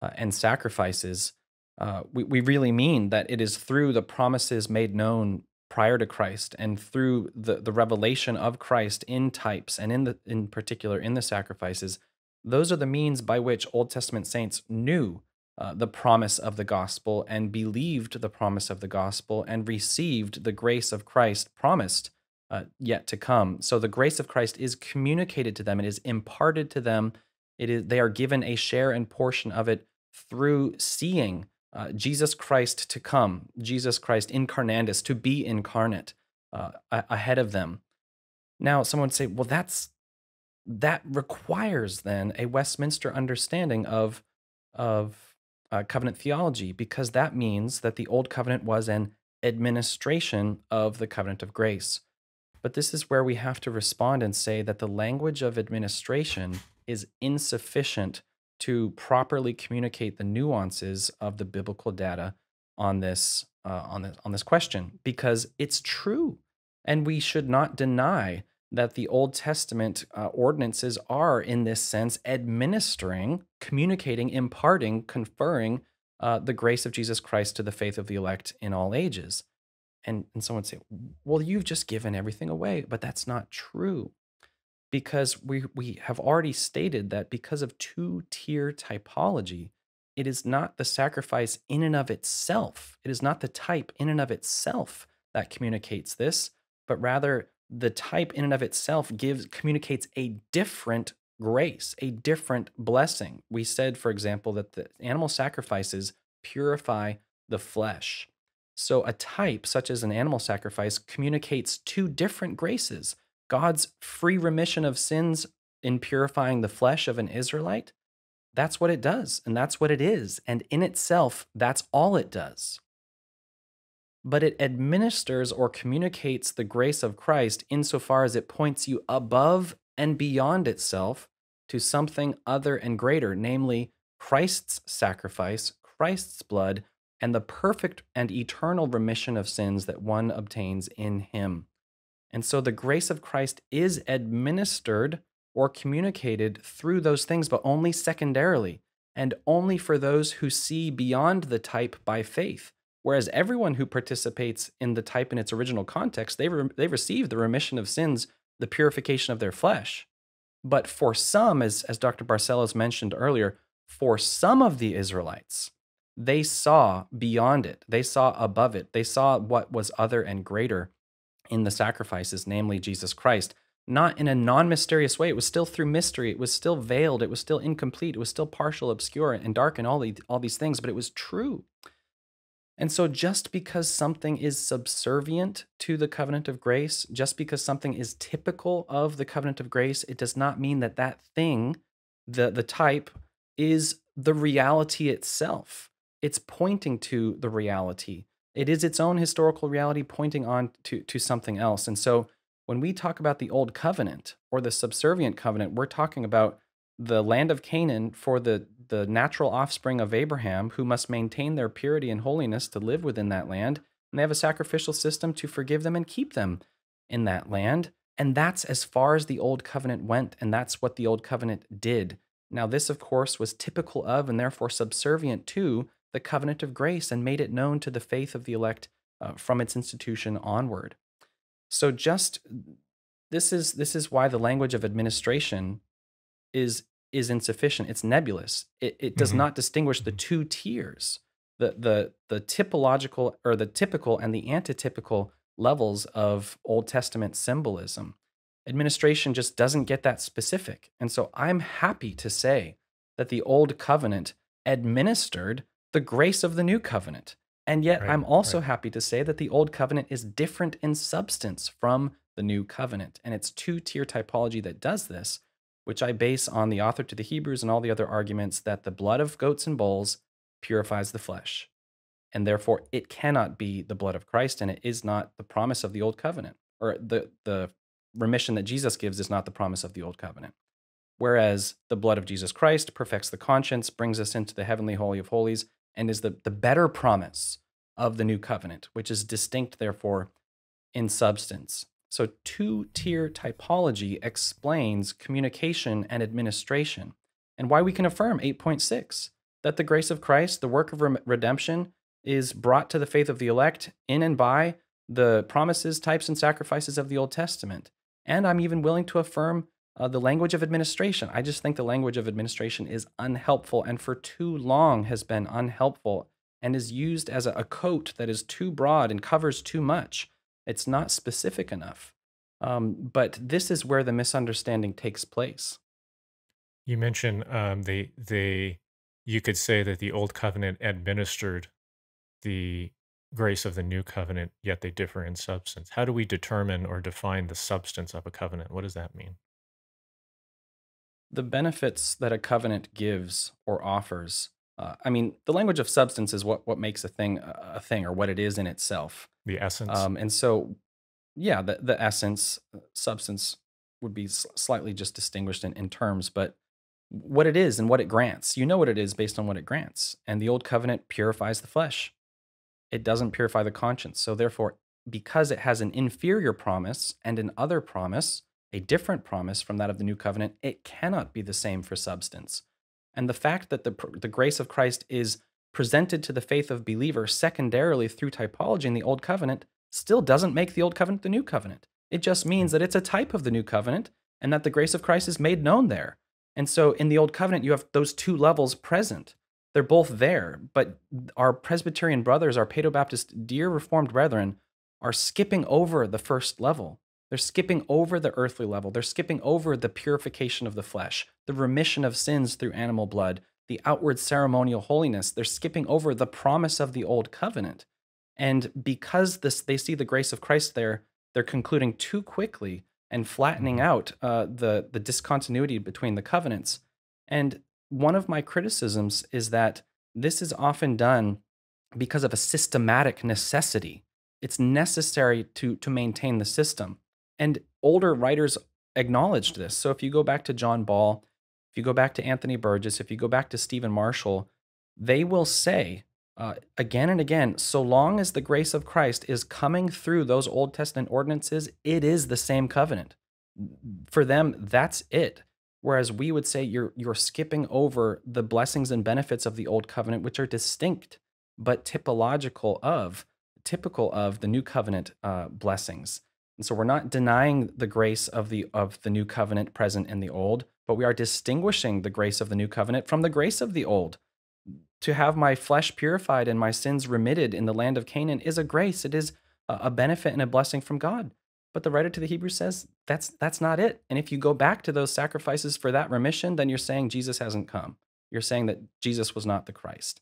uh, and sacrifices, uh, we, we really mean that it is through the promises made known prior to Christ and through the, the revelation of Christ in types and in the in particular in the sacrifices, those are the means by which Old Testament saints knew uh, the promise of the gospel and believed the promise of the gospel and received the grace of Christ promised uh, yet to come. So the grace of Christ is communicated to them. It is imparted to them. It is, they are given a share and portion of it through seeing Uh, Jesus Christ to come, Jesus Christ incarnatus, to be incarnate uh, ahead of them. Now, someone would say, well, that's that requires then a Westminster understanding of, of uh, covenant theology, because that means that the Old Covenant was an administration of the covenant of grace. But this is where we have to respond and say that the language of administration is insufficient to properly communicate the nuances of the biblical data on this, uh, on this, on this question, because it's true. And we should not deny that the Old Testament uh, ordinances are, in this sense, administering, communicating, imparting, conferring uh, the grace of Jesus Christ to the faith of the elect in all ages. And, and someone would say, well, you've just given everything away, but that's not true. Because we, we have already stated that because of two-tier typology, it is not the sacrifice in and of itself, it is not the type in and of itself that communicates this, but rather the type in and of itself gives communicates a different grace, a different blessing. We said, for example, that the animal sacrifices purify the flesh. So a type, such as an animal sacrifice, communicates two different graces. God's free remission of sins in purifying the flesh of an Israelite, that's what it does, and that's what it is. And in itself, that's all it does. But it administers or communicates the grace of Christ insofar as it points you above and beyond itself to something other and greater, namely Christ's sacrifice, Christ's blood, and the perfect and eternal remission of sins that one obtains in him. And so the grace of Christ is administered or communicated through those things, but only secondarily, and only for those who see beyond the type by faith. Whereas everyone who participates in the type in its original context, they, re they receive the remission of sins, the purification of their flesh. But for some, as, as Doctor Barcellos mentioned earlier, for some of the Israelites, they saw beyond it. They saw above it. They saw what was other and greater in the sacrifices, namely Jesus Christ, not in a non-mysterious way. It was still through mystery. It was still veiled. It was still incomplete. It was still partial, obscure, and dark, and all, the, all these things, but it was true. And so just because something is subservient to the covenant of grace, just because something is typical of the covenant of grace, it does not mean that that thing, the, the type, is the reality itself. It's pointing to the reality. It is its own historical reality pointing on to, to something else. And so when we talk about the Old Covenant or the subservient covenant, we're talking about the land of Canaan for the, the natural offspring of Abraham, who must maintain their purity and holiness to live within that land. And they have a sacrificial system to forgive them and keep them in that land. And that's as far as the Old Covenant went, and that's what the Old Covenant did. Now, this, of course, was typical of and therefore subservient to the covenant of grace, and made it known to the faith of the elect uh, from its institution onward. So just this is this is why the language of administration is is insufficient. It's nebulous. It, it does mm-hmm. not distinguish the two tiers, the the the typological or the typical and the antitypical levels of Old Testament symbolism. Administration just doesn't get that specific. And so I'm happy to say that the Old Covenant administered the grace of the new covenant. And yet right, I'm also right. happy to say that the Old Covenant is different in substance from the new covenant. And it's two-tier typology that does this, which I base on the author to the Hebrews and all the other arguments that the blood of goats and bulls purifies the flesh. And therefore, it cannot be the blood of Christ, and it is not the promise of the Old Covenant, or the, the remission that Jesus gives is not the promise of the Old Covenant. Whereas the blood of Jesus Christ perfects the conscience, brings us into the heavenly holy of holies, and is the, the better promise of the new covenant, which is distinct, therefore, in substance. So two-tier typology explains communication and administration, and why we can affirm eight point six, that the grace of Christ, the work of redemption, is brought to the faith of the elect in and by the promises, types, and sacrifices of the Old Testament. And I'm even willing to affirm uh, the language of administration. I just think the language of administration is unhelpful and for too long has been unhelpful and is used as a, a coat that is too broad and covers too much. It's not specific enough. Um, but this is where the misunderstanding takes place. You mentioned um, the, the, you could say that the Old Covenant administered the grace of the New Covenant, yet they differ in substance. How do we determine or define the substance of a covenant? What does that mean? The benefits that a covenant gives or offers. Uh, I mean, the language of substance is what, what makes a thing a thing or what it is in itself. The essence. Um, and so, yeah, the, the essence, substance would be slightly just distinguished in, in terms, but what it is and what it grants. You know what it is based on what it grants. And the Old Covenant purifies the flesh. It doesn't purify the conscience. So therefore, because it has an inferior promise and an other promise, a different promise from that of the New Covenant, it cannot be the same for substance. And the fact that the, the grace of Christ is presented to the faith of believers secondarily through typology in the Old Covenant still doesn't make the Old Covenant the New Covenant. It just means that it's a type of the New Covenant and that the grace of Christ is made known there. And so in the Old Covenant, you have those two levels present. They're both there, but our Presbyterian brothers, our Paedo-Baptist dear Reformed brethren, are skipping over the first level. They're skipping over the earthly level. They're skipping over the purification of the flesh, the remission of sins through animal blood, the outward ceremonial holiness. They're skipping over the promise of the Old Covenant. And because this, they see the grace of Christ there, they're concluding too quickly and flattening out uh, the, the discontinuity between the covenants. And one of my criticisms is that this is often done because of a systematic necessity. It's necessary to, to maintain the system. And older writers acknowledged this. So if you go back to John Ball, if you go back to Anthony Burgess, if you go back to Stephen Marshall, they will say uh, again and again, so long as the grace of Christ is coming through those Old Testament ordinances, it is the same covenant. For them, that's it. Whereas we would say you're, you're skipping over the blessings and benefits of the Old Covenant, which are distinct but typological of, typical of the New Covenant uh, blessings. And so we're not denying the grace of the, of the New Covenant present in the Old, but we are distinguishing the grace of the New Covenant from the grace of the Old. To have my flesh purified and my sins remitted in the land of Canaan is a grace. It is a benefit and a blessing from God. But the writer to the Hebrews says, that's, that's not it. And if you go back to those sacrifices for that remission, then you're saying Jesus hasn't come. You're saying that Jesus was not the Christ.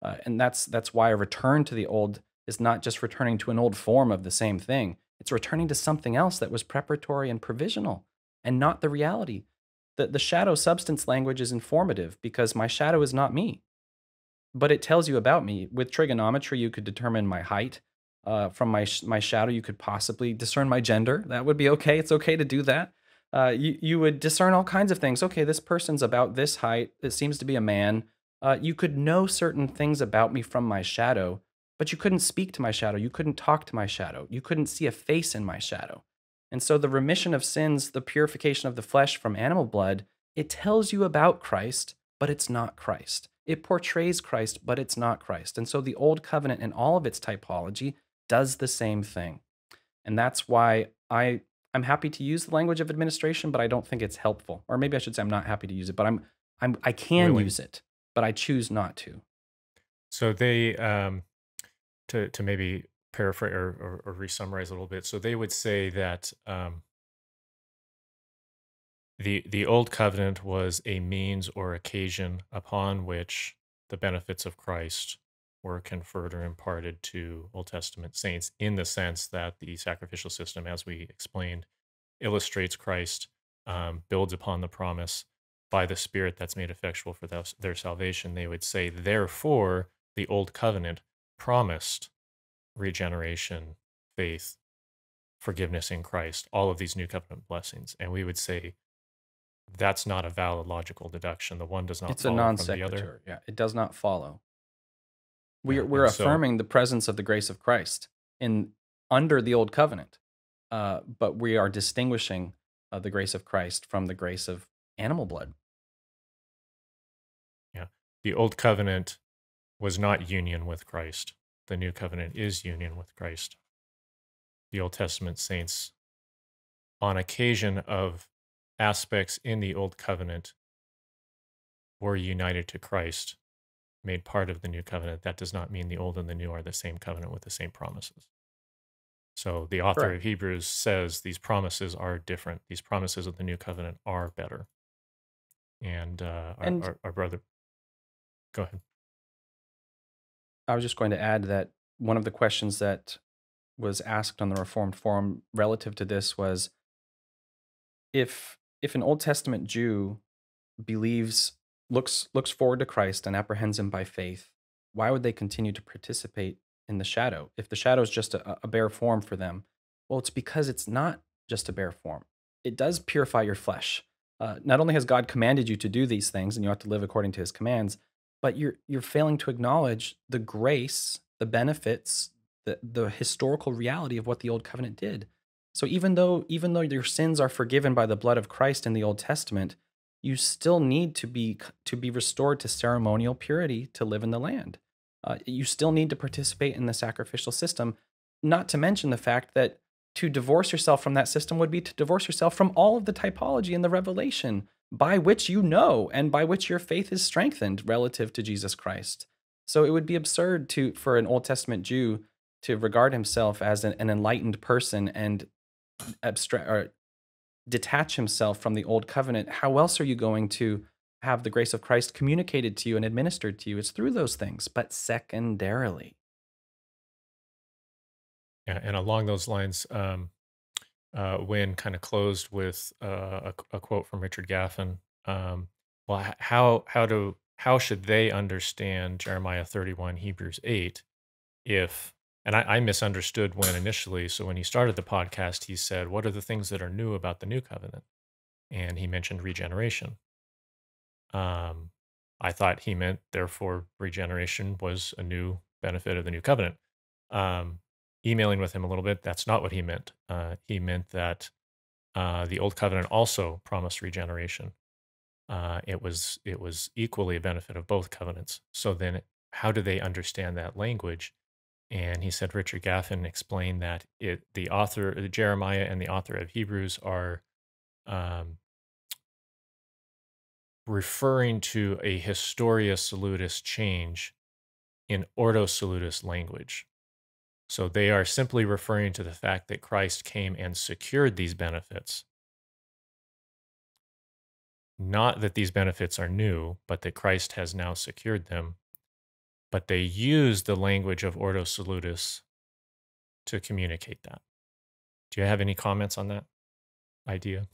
Uh, and that's, that's why a return to the old is not just returning to an old form of the same thing. It's returning to something else that was preparatory and provisional and not the reality. The, the shadow substance language is informative because my shadow is not me, but it tells you about me. With trigonometry, you could determine my height. Uh, from my sh my shadow, you could possibly discern my gender. That would be okay. It's okay to do that. Uh, you, you would discern all kinds of things. Okay, this person's about this height. It seems to be a man. Uh, you could know certain things about me from my shadow, but you couldn't speak to my shadow. You couldn't talk to my shadow. You couldn't see a face in my shadow. And so the remission of sins, the purification of the flesh from animal blood, it tells you about Christ, but it's not Christ. It portrays Christ, but it's not Christ. And so the Old Covenant and all of its typology does the same thing. And that's why I, I'm happy to use the language of administration, but I don't think it's helpful. Or maybe I should say I'm not happy to use it, but I'm, I'm, I can really? use it, but I choose not to. So they, um, to, to maybe paraphrase or, or, or re-summarize a little bit, so they would say that um, the, the Old Covenant was a means or occasion upon which the benefits of Christ were conferred or imparted to Old Testament saints, in the sense that the sacrificial system, as we explained, illustrates Christ, um, builds upon the promise by the Spirit that's made effectual for their salvation. They would say, therefore, the Old Covenant promised regeneration, faith, forgiveness in Christ, all of these New Covenant blessings. And we would say, that's not a valid logical deduction. The one does not it's follow a non from the other. Yeah, it does not follow. We're, we're affirming so, the presence of the grace of Christ in under the Old Covenant, uh, but we are distinguishing uh, the grace of Christ from the grace of animal blood. Yeah. The Old Covenant was not union with Christ. The New Covenant is union with Christ. the Old Testament saints on occasion of aspects in the Old Covenant were united to Christ, made part of the New Covenant. That does not mean the Old and the New are the same covenant with the same promises. So the author Correct. Of Hebrews says these promises are different. These promises of the New Covenant are better. And, uh, our, and our, our brother, go ahead. I was just going to add that one of the questions that was asked on the Reformed Forum relative to this was, if if an Old Testament Jew believes, looks looks forward to Christ and apprehends him by faith, why would they continue to participate in the shadow? If the shadow is just a, a bare form for them, well, it's because it's not just a bare form. It does purify your flesh. Uh, not only has God commanded you to do these things and you have to live according to his commands, but you're, you're failing to acknowledge the grace, the benefits, the, the historical reality of what the Old Covenant did. So even though, even though your sins are forgiven by the blood of Christ in the Old Testament, you still need to be, to be restored to ceremonial purity to live in the land. Uh, you still need to participate in the sacrificial system, not to mention the fact that to divorce yourself from that system would be to divorce yourself from all of the typology and the revelation by which you know and by which your faith is strengthened relative to Jesus Christ. So it would be absurd to for an Old Testament Jew to regard himself as an, an enlightened person and abstract or detach himself from the Old Covenant. How else are you going to have the grace of Christ communicated to you and administered to you? It's through those things, but secondarily. Yeah, and along those lines, um, uh, Wynn kind of closed with uh, a, a quote from Richard Gaffin. Um, well, how how do how should they understand Jeremiah thirty-one, Hebrews eight, if? And I, I misunderstood Wynn initially. So when he started the podcast, he said, "What are the things that are new about the New Covenant?" And he mentioned regeneration. Um, I thought he meant, therefore, regeneration was a new benefit of the New Covenant. Um, Emailing with him a little bit, that's not what he meant. Uh, he meant that uh, the Old Covenant also promised regeneration. Uh, it was it was equally a benefit of both covenants. So then how do they understand that language? And he said Richard Gaffin explained that it the author, Jeremiah and the author of Hebrews are um, referring to a historia salutis change in ordo salutis language. So they are simply referring to the fact that Christ came and secured these benefits. Not that these benefits are new, but that Christ has now secured them. But they use the language of Ordo Salutis to communicate that. Do you have any comments on that idea?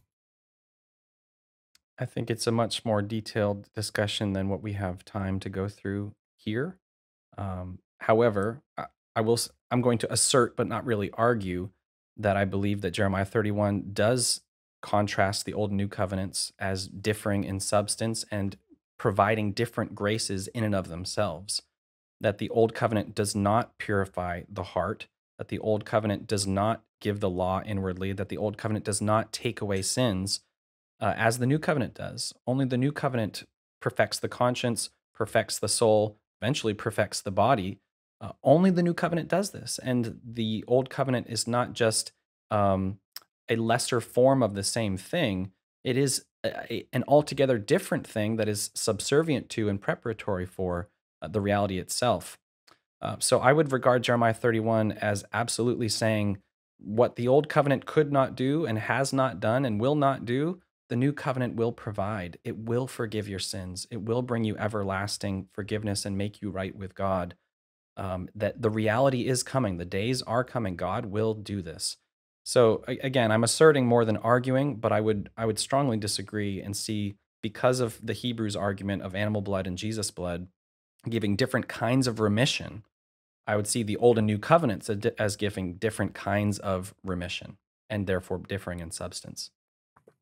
I think it's a much more detailed discussion than what we have time to go through here. Um, however, I I will, I'm going to assert, but not really argue, that I believe that Jeremiah thirty-one does contrast the Old and New Covenants as differing in substance and providing different graces in and of themselves. That the Old Covenant does not purify the heart, that the Old Covenant does not give the law inwardly, that the Old Covenant does not take away sins uh, as the New Covenant does. Only the New Covenant perfects the conscience, perfects the soul, eventually perfects the body. Uh, only the New Covenant does this, and the Old Covenant is not just um, a lesser form of the same thing. It is a, a, an altogether different thing that is subservient to and preparatory for uh, the reality itself. Uh, so I would regard Jeremiah thirty-one as absolutely saying what the Old Covenant could not do and has not done and will not do, the New Covenant will provide. It will forgive your sins. It will bring you everlasting forgiveness and make you right with God. Um, that the reality is coming. The days are coming. God will do this. So again, I'm asserting more than arguing, but I would I would strongly disagree and see, because of the Hebrews argument of animal blood and Jesus' blood giving different kinds of remission, I would see the Old and New Covenants as giving different kinds of remission and therefore differing in substance.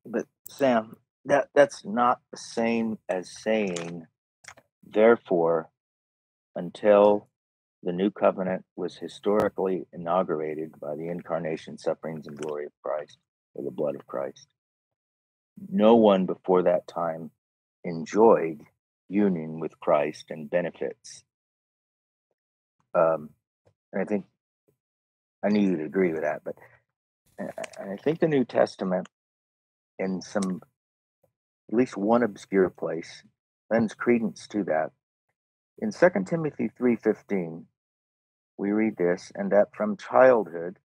But Sam, that, that's not the same as saying, therefore, until the New Covenant was historically inaugurated by the incarnation, sufferings, and glory of Christ, or the blood of Christ, no one before that time enjoyed union with Christ and benefits. Um, and I think I knew you'd agree with that, but I think the New Testament, in some, at least one obscure place, lends credence to that. In Second Timothy three fifteen, we read this, and that from childhood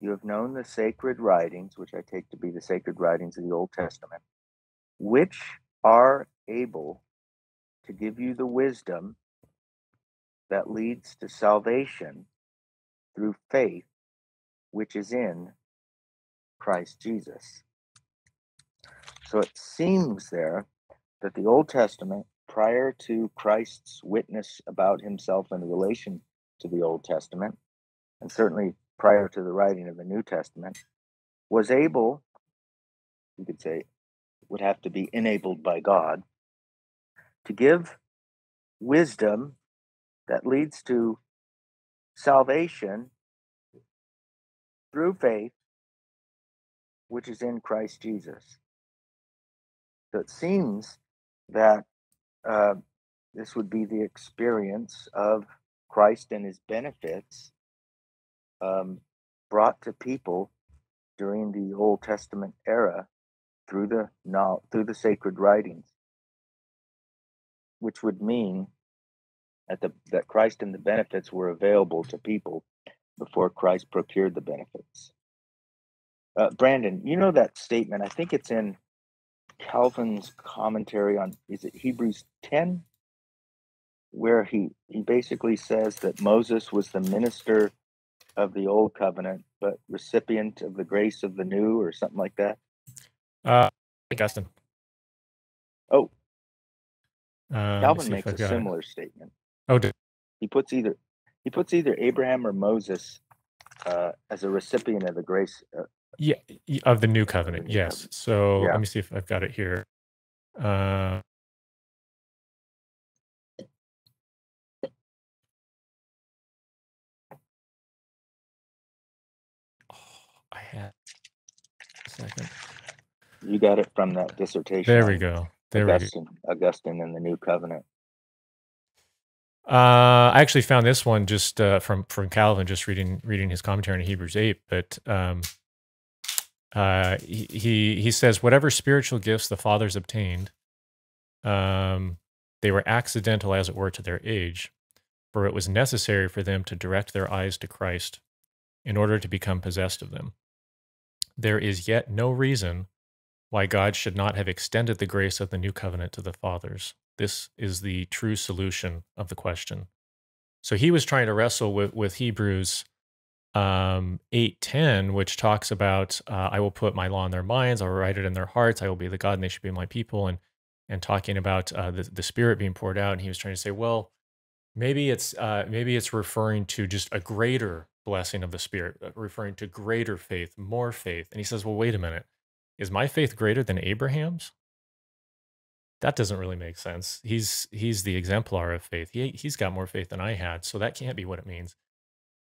you have known the sacred writings, which I take to be the sacred writings of the Old Testament, which are able to give you the wisdom that leads to salvation through faith, which is in Christ Jesus. So it seems there that the Old Testament, prior to Christ's witness about himself in relation to the Old Testament, and certainly prior to the writing of the New Testament, was able, you could say, would have to be enabled by God, to give wisdom that leads to salvation through faith, which is in Christ Jesus. So it seems that uh, this would be the experience of Christ and his benefits um, brought to people during the Old Testament era through the now through the sacred writings, which would mean that the that Christ and the benefits were available to people before Christ procured the benefits. Uh, Brandon, you know that statement. I think it's in Calvin's commentary on, is it Hebrews ten, where he, he basically says that Moses was the minister of the old covenant, but recipient of the grace of the new, or something like that? Uh, Augustine. Oh. Um, Calvin makes a similar it. statement. Oh, do he puts either he puts either Abraham or Moses uh, as a recipient of the grace. Uh, Yeah, of the new covenant. The new yes. Covenant. So yeah. Let me see if I've got it here. Uh, oh, I had a second. You got it from that dissertation. There we go. There Augustine, we go. Augustine and the New Covenant. Uh, I actually found this one just uh, from from Calvin, just reading reading his commentary in Hebrews eight, but. Um, Uh, he, he he says, whatever spiritual gifts the fathers obtained, um, they were accidental, as it were, to their age, for it was necessary for them to direct their eyes to Christ in order to become possessed of them. There is yet no reason why God should not have extended the grace of the new covenant to the fathers. This is the true solution of the question. So he was trying to wrestle with, with Hebrews um eight ten, which talks about uh, I will put my law in their minds, I'll write it in their hearts, I will be the God and they should be my people, and and talking about uh the, the Spirit being poured out. And he was trying to say, well, maybe it's uh maybe it's referring to just a greater blessing of the Spirit, referring to greater faith, more faith. And he says, well, wait a minute, is my faith greater than Abraham's? That doesn't really make sense. He's he's the exemplar of faith. He, he's got more faith than I had, so that can't be what it means.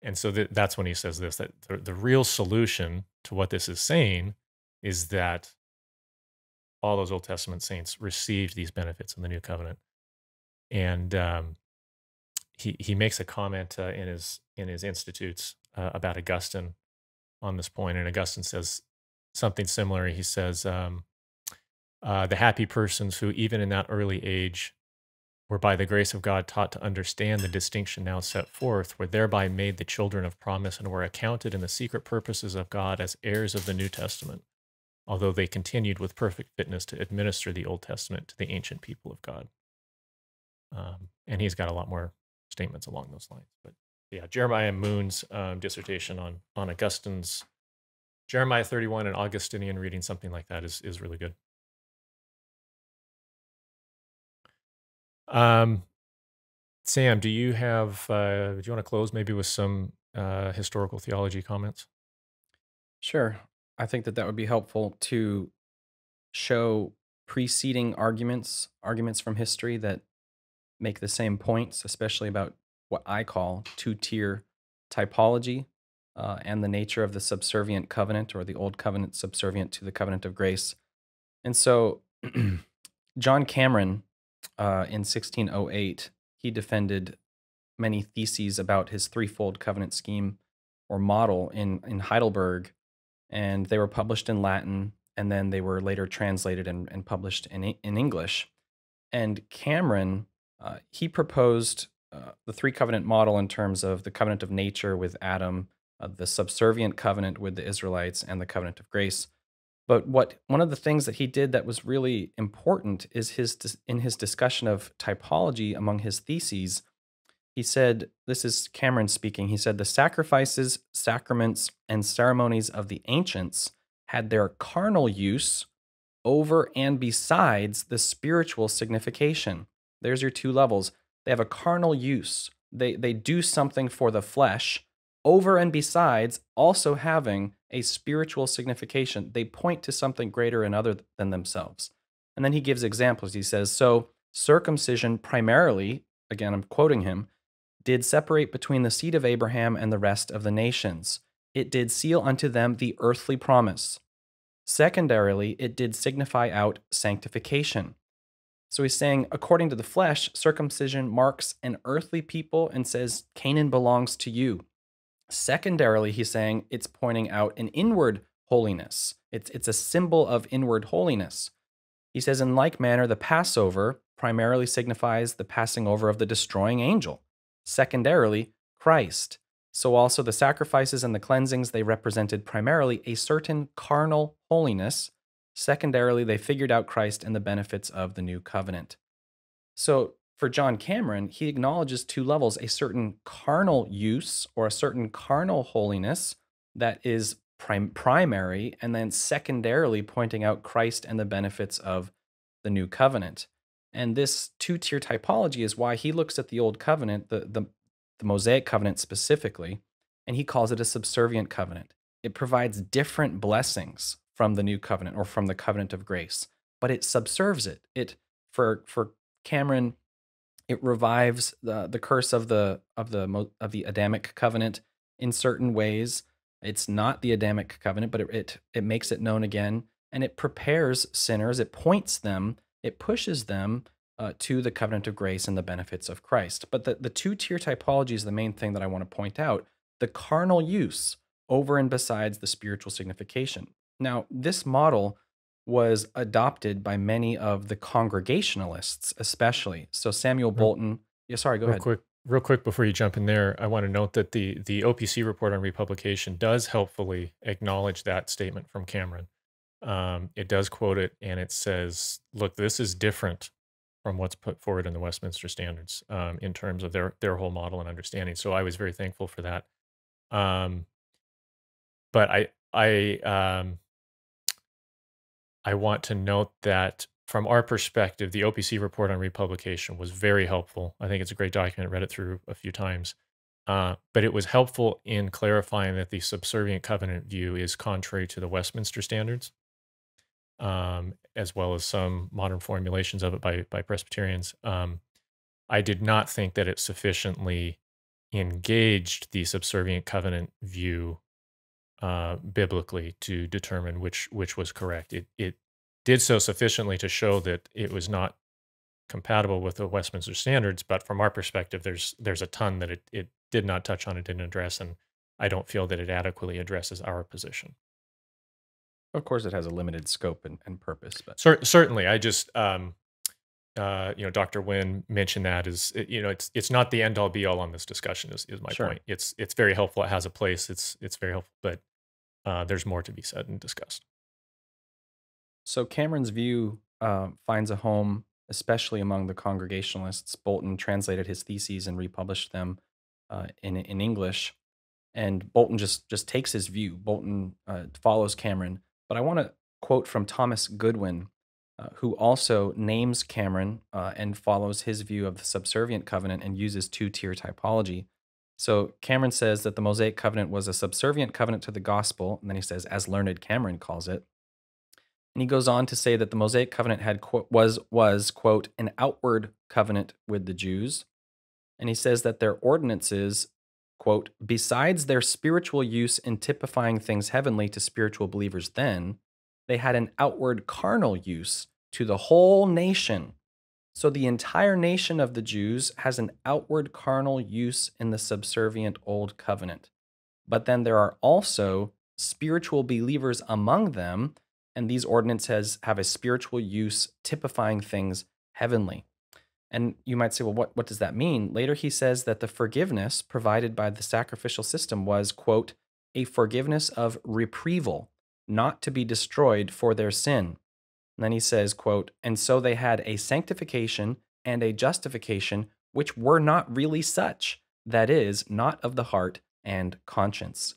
And so th that's when he says this, that the, the real solution to what this is saying is that all those Old Testament saints received these benefits in the New Covenant. And um, he, he makes a comment uh, in, his, in his Institutes uh, about Augustine on this point. And Augustine says something similar. He says, um, uh, the happy persons who, even in that early age, were by the grace of God taught to understand the distinction now set forth, were thereby made the children of promise, and were accounted in the secret purposes of God as heirs of the New Testament, although they continued with perfect fitness to administer the Old Testament to the ancient people of God. Um, and he's got a lot more statements along those lines. But yeah, Jeremiah Moon's um, dissertation on, on Augustine's Jeremiah thirty-one and Augustinian reading, something like that, is, is really good. Um, Sam, do you have, uh, do you want to close maybe with some, uh, historical theology comments? Sure. I think that that would be helpful to show preceding arguments, arguments from history that make the same points, especially about what I call two-tier typology, uh, and the nature of the subservient covenant, or the old covenant subservient to the covenant of grace. And so John Cameron, Uh, in sixteen oh eight, he defended many theses about his threefold covenant scheme or model in, in Heidelberg, and they were published in Latin, and then they were later translated and, and published in, in English. And Cameron, uh, he proposed uh, the three covenant model in terms of the covenant of nature with Adam, uh, the subservient covenant with the Israelites, and the covenant of grace. But what one of the things that he did that was really important is his in his discussion of typology among his theses, he said, this is Cameron speaking, he said, the sacrifices, sacraments, and ceremonies of the ancients had their carnal use over and besides the spiritual signification. There's your two levels. They have a carnal use. They, they do something for the flesh over and besides also having a spiritual signification. They point to something greater and other than themselves. And then he gives examples. He says, so circumcision primarily, again, I'm quoting him, did separate between the seed of Abraham and the rest of the nations. It did seal unto them the earthly promise. Secondarily, it did signify out sanctification. So he's saying, according to the flesh, circumcision marks an earthly people and says, Canaan belongs to you. Secondarily, he's saying it's pointing out an inward holiness. It's, it's a symbol of inward holiness. He says, in like manner, the Passover primarily signifies the passing over of the destroying angel. Secondarily, Christ. So also the sacrifices and the cleansings, they represented primarily a certain carnal holiness. Secondarily, they figured out Christ and the benefits of the new covenant. So for John Cameron, he acknowledges two levels, a certain carnal use or a certain carnal holiness that is prim primary, and then secondarily pointing out Christ and the benefits of the new covenant. And this two-tier typology is why he looks at the old covenant, the, the the Mosaic covenant specifically, and he calls it a subservient covenant. It provides different blessings from the new covenant or from the covenant of grace, but it subserves it. It for for Cameron, it revives the the curse of the of the of the Adamic covenant in certain ways. It's not the Adamic covenant, but it it, it makes it known again, and it prepares sinners. It points them. It pushes them Uh, to the covenant of grace and the benefits of Christ. But the, the two-tier typology is the main thing that I want to point out, the carnal use over and besides the spiritual signification. Now, this model was adopted by many of the Congregationalists, especially. So Samuel Bolton, yeah, sorry, go real ahead. Quick, real quick before you jump in there, I want to note that the, the O P C report on republication does helpfully acknowledge that statement from Cameron. Um, it does quote it, and it says, look, this is different from what's put forward in the Westminster Standards um, in terms of their their whole model and understanding. So I was very thankful for that. Um, but I I um, I want to note that from our perspective, the O P C report on republication was very helpful. I think it's a great document. Read it through a few times, uh, but it was helpful in clarifying that the subservient covenant view is contrary to the Westminster Standards, um as well as some modern formulations of it by by Presbyterians. um I did not think that it sufficiently engaged the subservient covenant view uh biblically to determine which which was correct. It it did so sufficiently to show that it was not compatible with the Westminster Standards, but from our perspective there's there's a ton that it it did not touch on, it didn't address, and I don't feel that it adequately addresses our position. Of course, it has a limited scope and, and purpose, but certainly, I just, um, uh, you know, Doctor Wynn mentioned that is, you know, it's it's not the end all be all on this discussion. Is is my sure. point? It's it's very helpful. It has a place. It's it's very helpful, but uh, there's more to be said and discussed. So Cameron's view uh, finds a home, especially among the Congregationalists. Bolton translated his theses and republished them uh, in in English, and Bolton just just takes his view. Bolton uh, follows Cameron. But I want to quote from Thomas Goodwin, uh, who also names Cameron uh, and follows his view of the subservient covenant and uses two-tier typology. So Cameron says that the Mosaic covenant was a subservient covenant to the gospel, and then he says, as learned Cameron calls it. And he goes on to say that the Mosaic covenant had was, was quote, an outward covenant with the Jews. And he says that their ordinances, quote, besides their spiritual use in typifying things heavenly to spiritual believers then, they had an outward carnal use to the whole nation. So the entire nation of the Jews has an outward carnal use in the subservient old covenant. but then there are also spiritual believers among them, and these ordinances have a spiritual use typifying things heavenly. And you might say, well, what, what does that mean? Later he says that the forgiveness provided by the sacrificial system was, quote, a forgiveness of reprieval, not to be destroyed for their sin. And then he says, quote, and so they had a sanctification and a justification which were not really such, that is, not of the heart and conscience.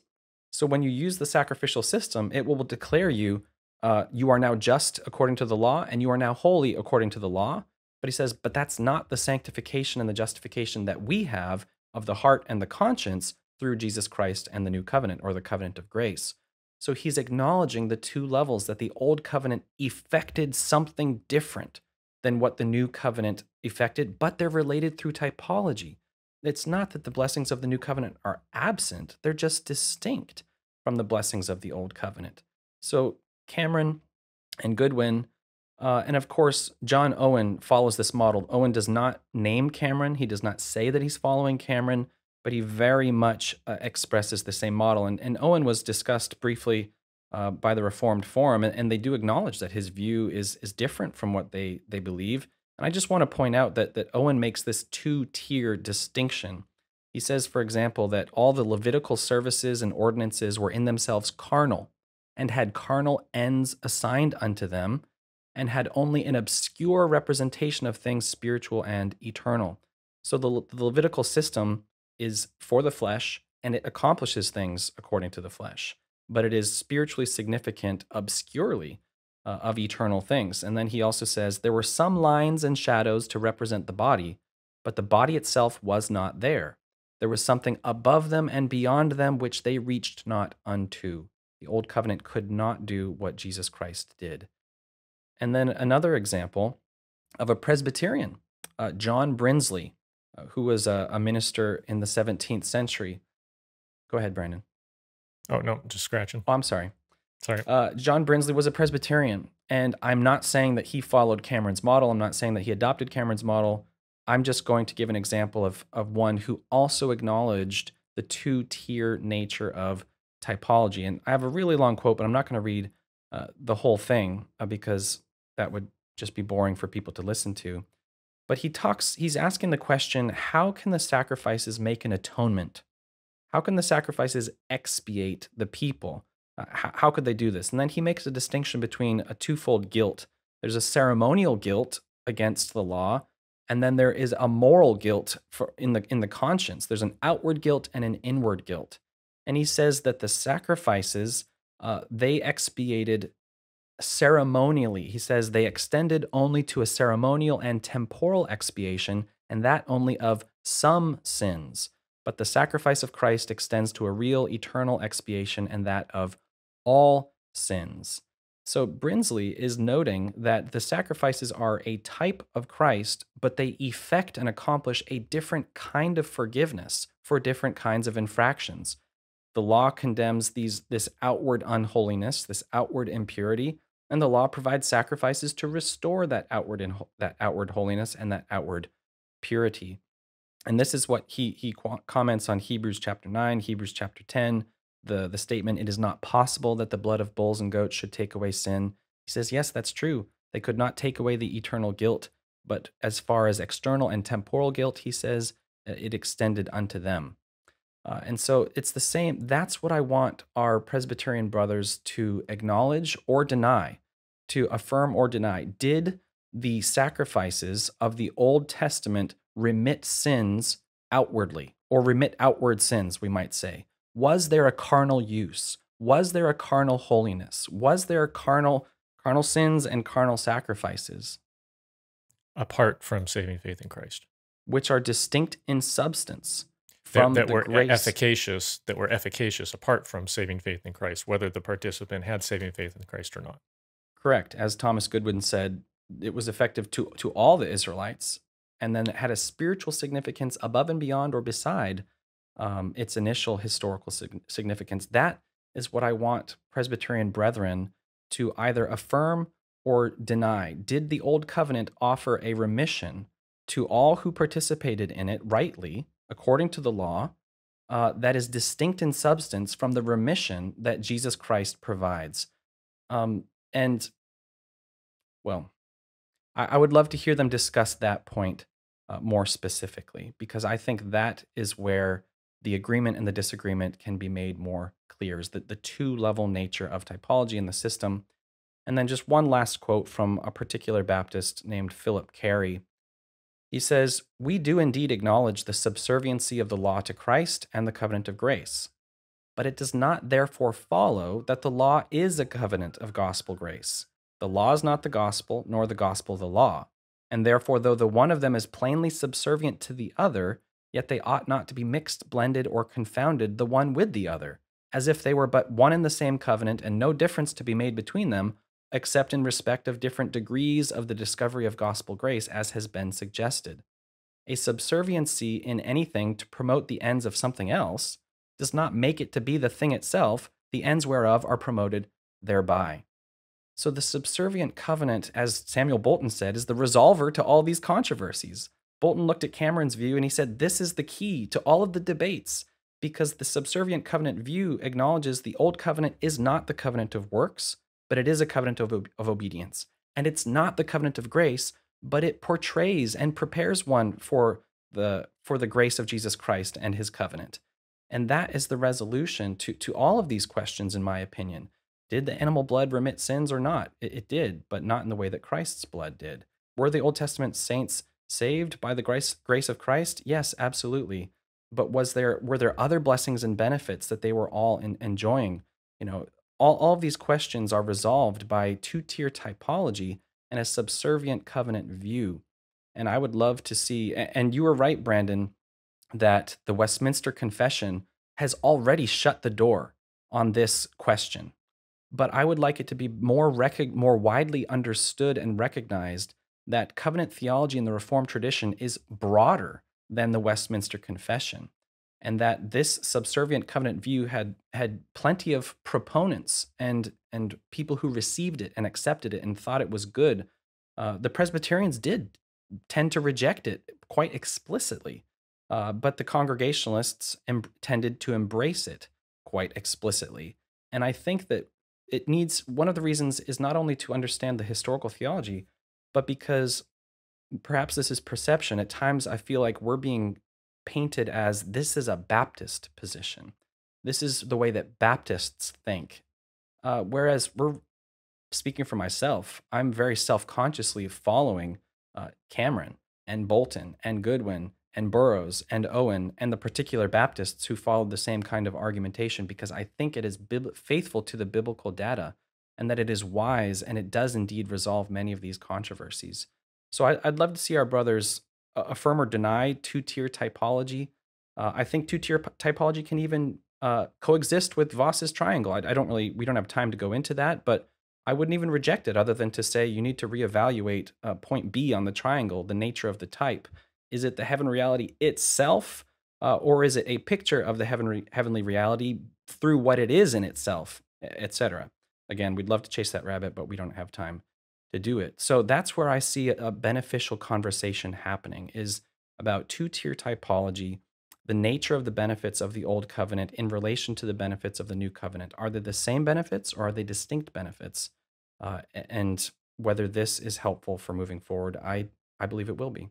So when you use the sacrificial system, it will declare you, uh, you are now just according to the law, and you are now holy according to the law. But he says, but that's not the sanctification and the justification that we have of the heart and the conscience through Jesus Christ and the new covenant, or the covenant of grace. So he's acknowledging the two levels, that the old covenant effected something different than what the new covenant effected, but they're related through typology. It's not that the blessings of the new covenant are absent, they're just distinct from the blessings of the old covenant. So Cameron and Goodwin, uh, and of course, John Owen follows this model. Owen does not name Cameron, he does not say that he's following Cameron, but he very much uh, expresses the same model. And, and Owen was discussed briefly uh, by the Reformed Forum, and, and they do acknowledge that his view is, is different from what they, they believe. And I just want to point out that, that Owen makes this two-tier distinction. He says, for example, that all the Levitical services and ordinances were in themselves carnal, and had carnal ends assigned unto them, and had only an obscure representation of things spiritual and eternal. So the, the Levitical system is for the flesh, and it accomplishes things according to the flesh, but it is spiritually significant obscurely uh, of eternal things. And then he also says, there were some lines and shadows to represent the body, but the body itself was not there. There was something above them and beyond them which they reached not unto. The old covenant could not do what Jesus Christ did. And then another example of a Presbyterian, uh, John Brinsley, who was a, a minister in the seventeenth century. Go ahead, Brandon. Oh, no, just scratching. Oh, I'm sorry. Sorry. Uh, John Brinsley was a Presbyterian, and I'm not saying that he followed Cameron's model. I'm not saying that he adopted Cameron's model. I'm just going to give an example of, of one who also acknowledged the two-tier nature of typology. And I have a really long quote, but I'm not going to read uh, the whole thing uh, because that would just be boring for people to listen to. But he talks, he's asking the question, how can the sacrifices make an atonement? How can the sacrifices expiate the people? Uh, how, how could they do this? And then he makes a distinction between a twofold guilt. There's a ceremonial guilt against the law, and then there is a moral guilt for, in the, in the conscience. There's an outward guilt and an inward guilt. And he says that the sacrifices, uh, they expiated ceremonially. He says they extended only to a ceremonial and temporal expiation, and that only of some sins. But the sacrifice of Christ extends to a real eternal expiation, and that of all sins. So Brinsley is noting that the sacrifices are a type of Christ, but they effect and accomplish a different kind of forgiveness for different kinds of infractions. The law condemns these, this outward unholiness, this outward impurity, and the law provides sacrifices to restore that outward in, that outward holiness and that outward purity. And this is what he he comments on Hebrews chapter nine, Hebrews chapter ten, the, the statement, it is not possible that the blood of bulls and goats should take away sin. He says, yes, that's true. They could not take away the eternal guilt, but as far as external and temporal guilt, he says, it extended unto them. Uh, and so it's the same. That's what I want our Presbyterian brothers to acknowledge or deny, to affirm or deny. Did the sacrifices of the Old Testament remit sins outwardly, or remit outward sins, we might say? Was there a carnal use? Was there a carnal holiness? Was there carnal, carnal sins and carnal sacrifices? Apart from saving faith in Christ. Which are distinct in substance. From that, that were grace. efficacious, that were efficacious apart from saving faith in Christ, whether the participant had saving faith in Christ or not. Correct. As Thomas Goodwin said, it was effective to, to all the Israelites, and then it had a spiritual significance above and beyond or beside um, its initial historical sig significance. That is what I want Presbyterian brethren to either affirm or deny. Did the Old Covenant offer a remission to all who participated in it rightly, according to the law, uh, that is distinct in substance from the remission that Jesus Christ provides. Um, and, well, I, I would love to hear them discuss that point uh, more specifically, because I think that is where the agreement and the disagreement can be made more clear, is that the two-level nature of typology in the system. And then just one last quote from a particular Baptist named Philip Cary. He says, "We do indeed acknowledge the subserviency of the law to Christ and the covenant of grace, but it does not therefore follow that the law is a covenant of gospel grace. The law is not the gospel, nor the gospel the law, and therefore though the one of them is plainly subservient to the other, yet they ought not to be mixed, blended, or confounded the one with the other, as if they were but one and the same covenant and no difference to be made between them, except in respect of different degrees of the discovery of gospel grace, as has been suggested. A subserviency in anything to promote the ends of something else does not make it to be the thing itself, the ends whereof are promoted thereby." So the subservient covenant, as Samuel Bolton said, is the resolver to all these controversies. Bolton looked at Cameron's view and he said, this is the key to all of the debates, because the subservient covenant view acknowledges the old covenant is not the covenant of works, but it is a covenant of, of obedience. And it's not the covenant of grace, but it portrays and prepares one for the, for the grace of Jesus Christ and his covenant. And that is the resolution to, to all of these questions, in my opinion. Did the animal blood remit sins or not? It, it did, but not in the way that Christ's blood did. Were the Old Testament saints saved by the grace, grace of Christ? Yes, absolutely. But was there were there other blessings and benefits that they were all in, enjoying? You know, all, all of these questions are resolved by two-tier typology and a subservient covenant view. And I would love to see, and you were right, Brandon, that the Westminster Confession has already shut the door on this question. But I would like it to be more, rec more widely understood and recognized that covenant theology in the Reformed tradition is broader than the Westminster Confession, and that this subservient covenant view had, had plenty of proponents and, and people who received it and accepted it and thought it was good. Uh, the Presbyterians did tend to reject it quite explicitly, uh, but the Congregationalists tended to embrace it quite explicitly. And I think that it needs, one of the reasons is not only to understand the historical theology, but because perhaps this is perception, at times I feel like we're being painted as this is a Baptist position. This is the way that Baptists think. Uh, whereas we're, speaking for myself, I'm very self-consciously following uh, Cameron and Bolton and Goodwin and Burroughs and Owen and the particular Baptists who followed the same kind of argumentation, because I think it is faithful to the biblical data, and that it is wise, and it does indeed resolve many of these controversies. So I, I'd love to see our brothers affirm or deny two-tier typology. Uh, I think two-tier typology can even uh, coexist with Vos's triangle. I, I don't really, we don't have time to go into that, but I wouldn't even reject it other than to say you need to reevaluate uh, point B on the triangle, the nature of the type. Is it the heaven reality itself, uh, or is it a picture of the heavenly, heavenly reality through what it is in itself, et cetera? Again, we'd love to chase that rabbit, but we don't have time to do it. So that's where I see a beneficial conversation happening, is about two-tier typology, the nature of the benefits of the Old Covenant in relation to the benefits of the New Covenant. Are they the same benefits, or are they distinct benefits? Uh, and whether this is helpful for moving forward, I, I believe it will be.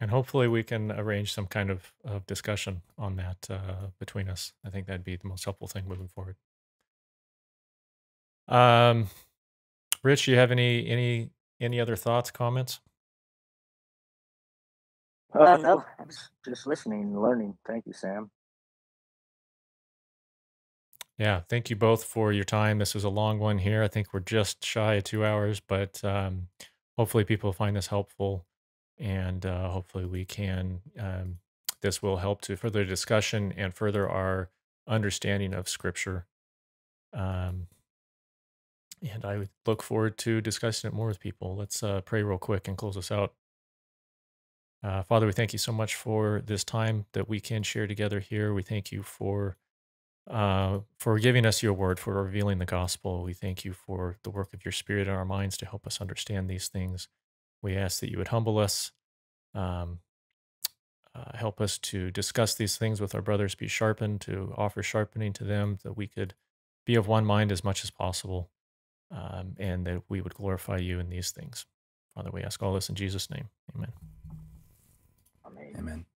And hopefully we can arrange some kind of, of discussion on that uh, between us. I think that'd be the most helpful thing moving forward. Um, Rich, you have any any any other thoughts, comments? Uh, no, I was just listening and learning. Thank you, Sam. Yeah, thank you both for your time. This was a long one here. I think we're just shy of two hours, but um, hopefully people find this helpful, and uh, hopefully we can. Um, this will help to further discussion and further our understanding of Scripture. Um. And I would look forward to discussing it more with people. Let's uh, pray real quick and close us out. Uh, Father, we thank you so much for this time that we can share together here. We thank you for uh, for giving us your word, for revealing the gospel. We thank you for the work of your Spirit in our minds to help us understand these things. We ask that you would humble us, um, Uh, help us to discuss these things with our brothers, be sharpened, to offer sharpening to them, that we could be of one mind as much as possible, um, and that we would glorify you in these things. Father, we ask all this in Jesus' name. Amen. Amen. Amen.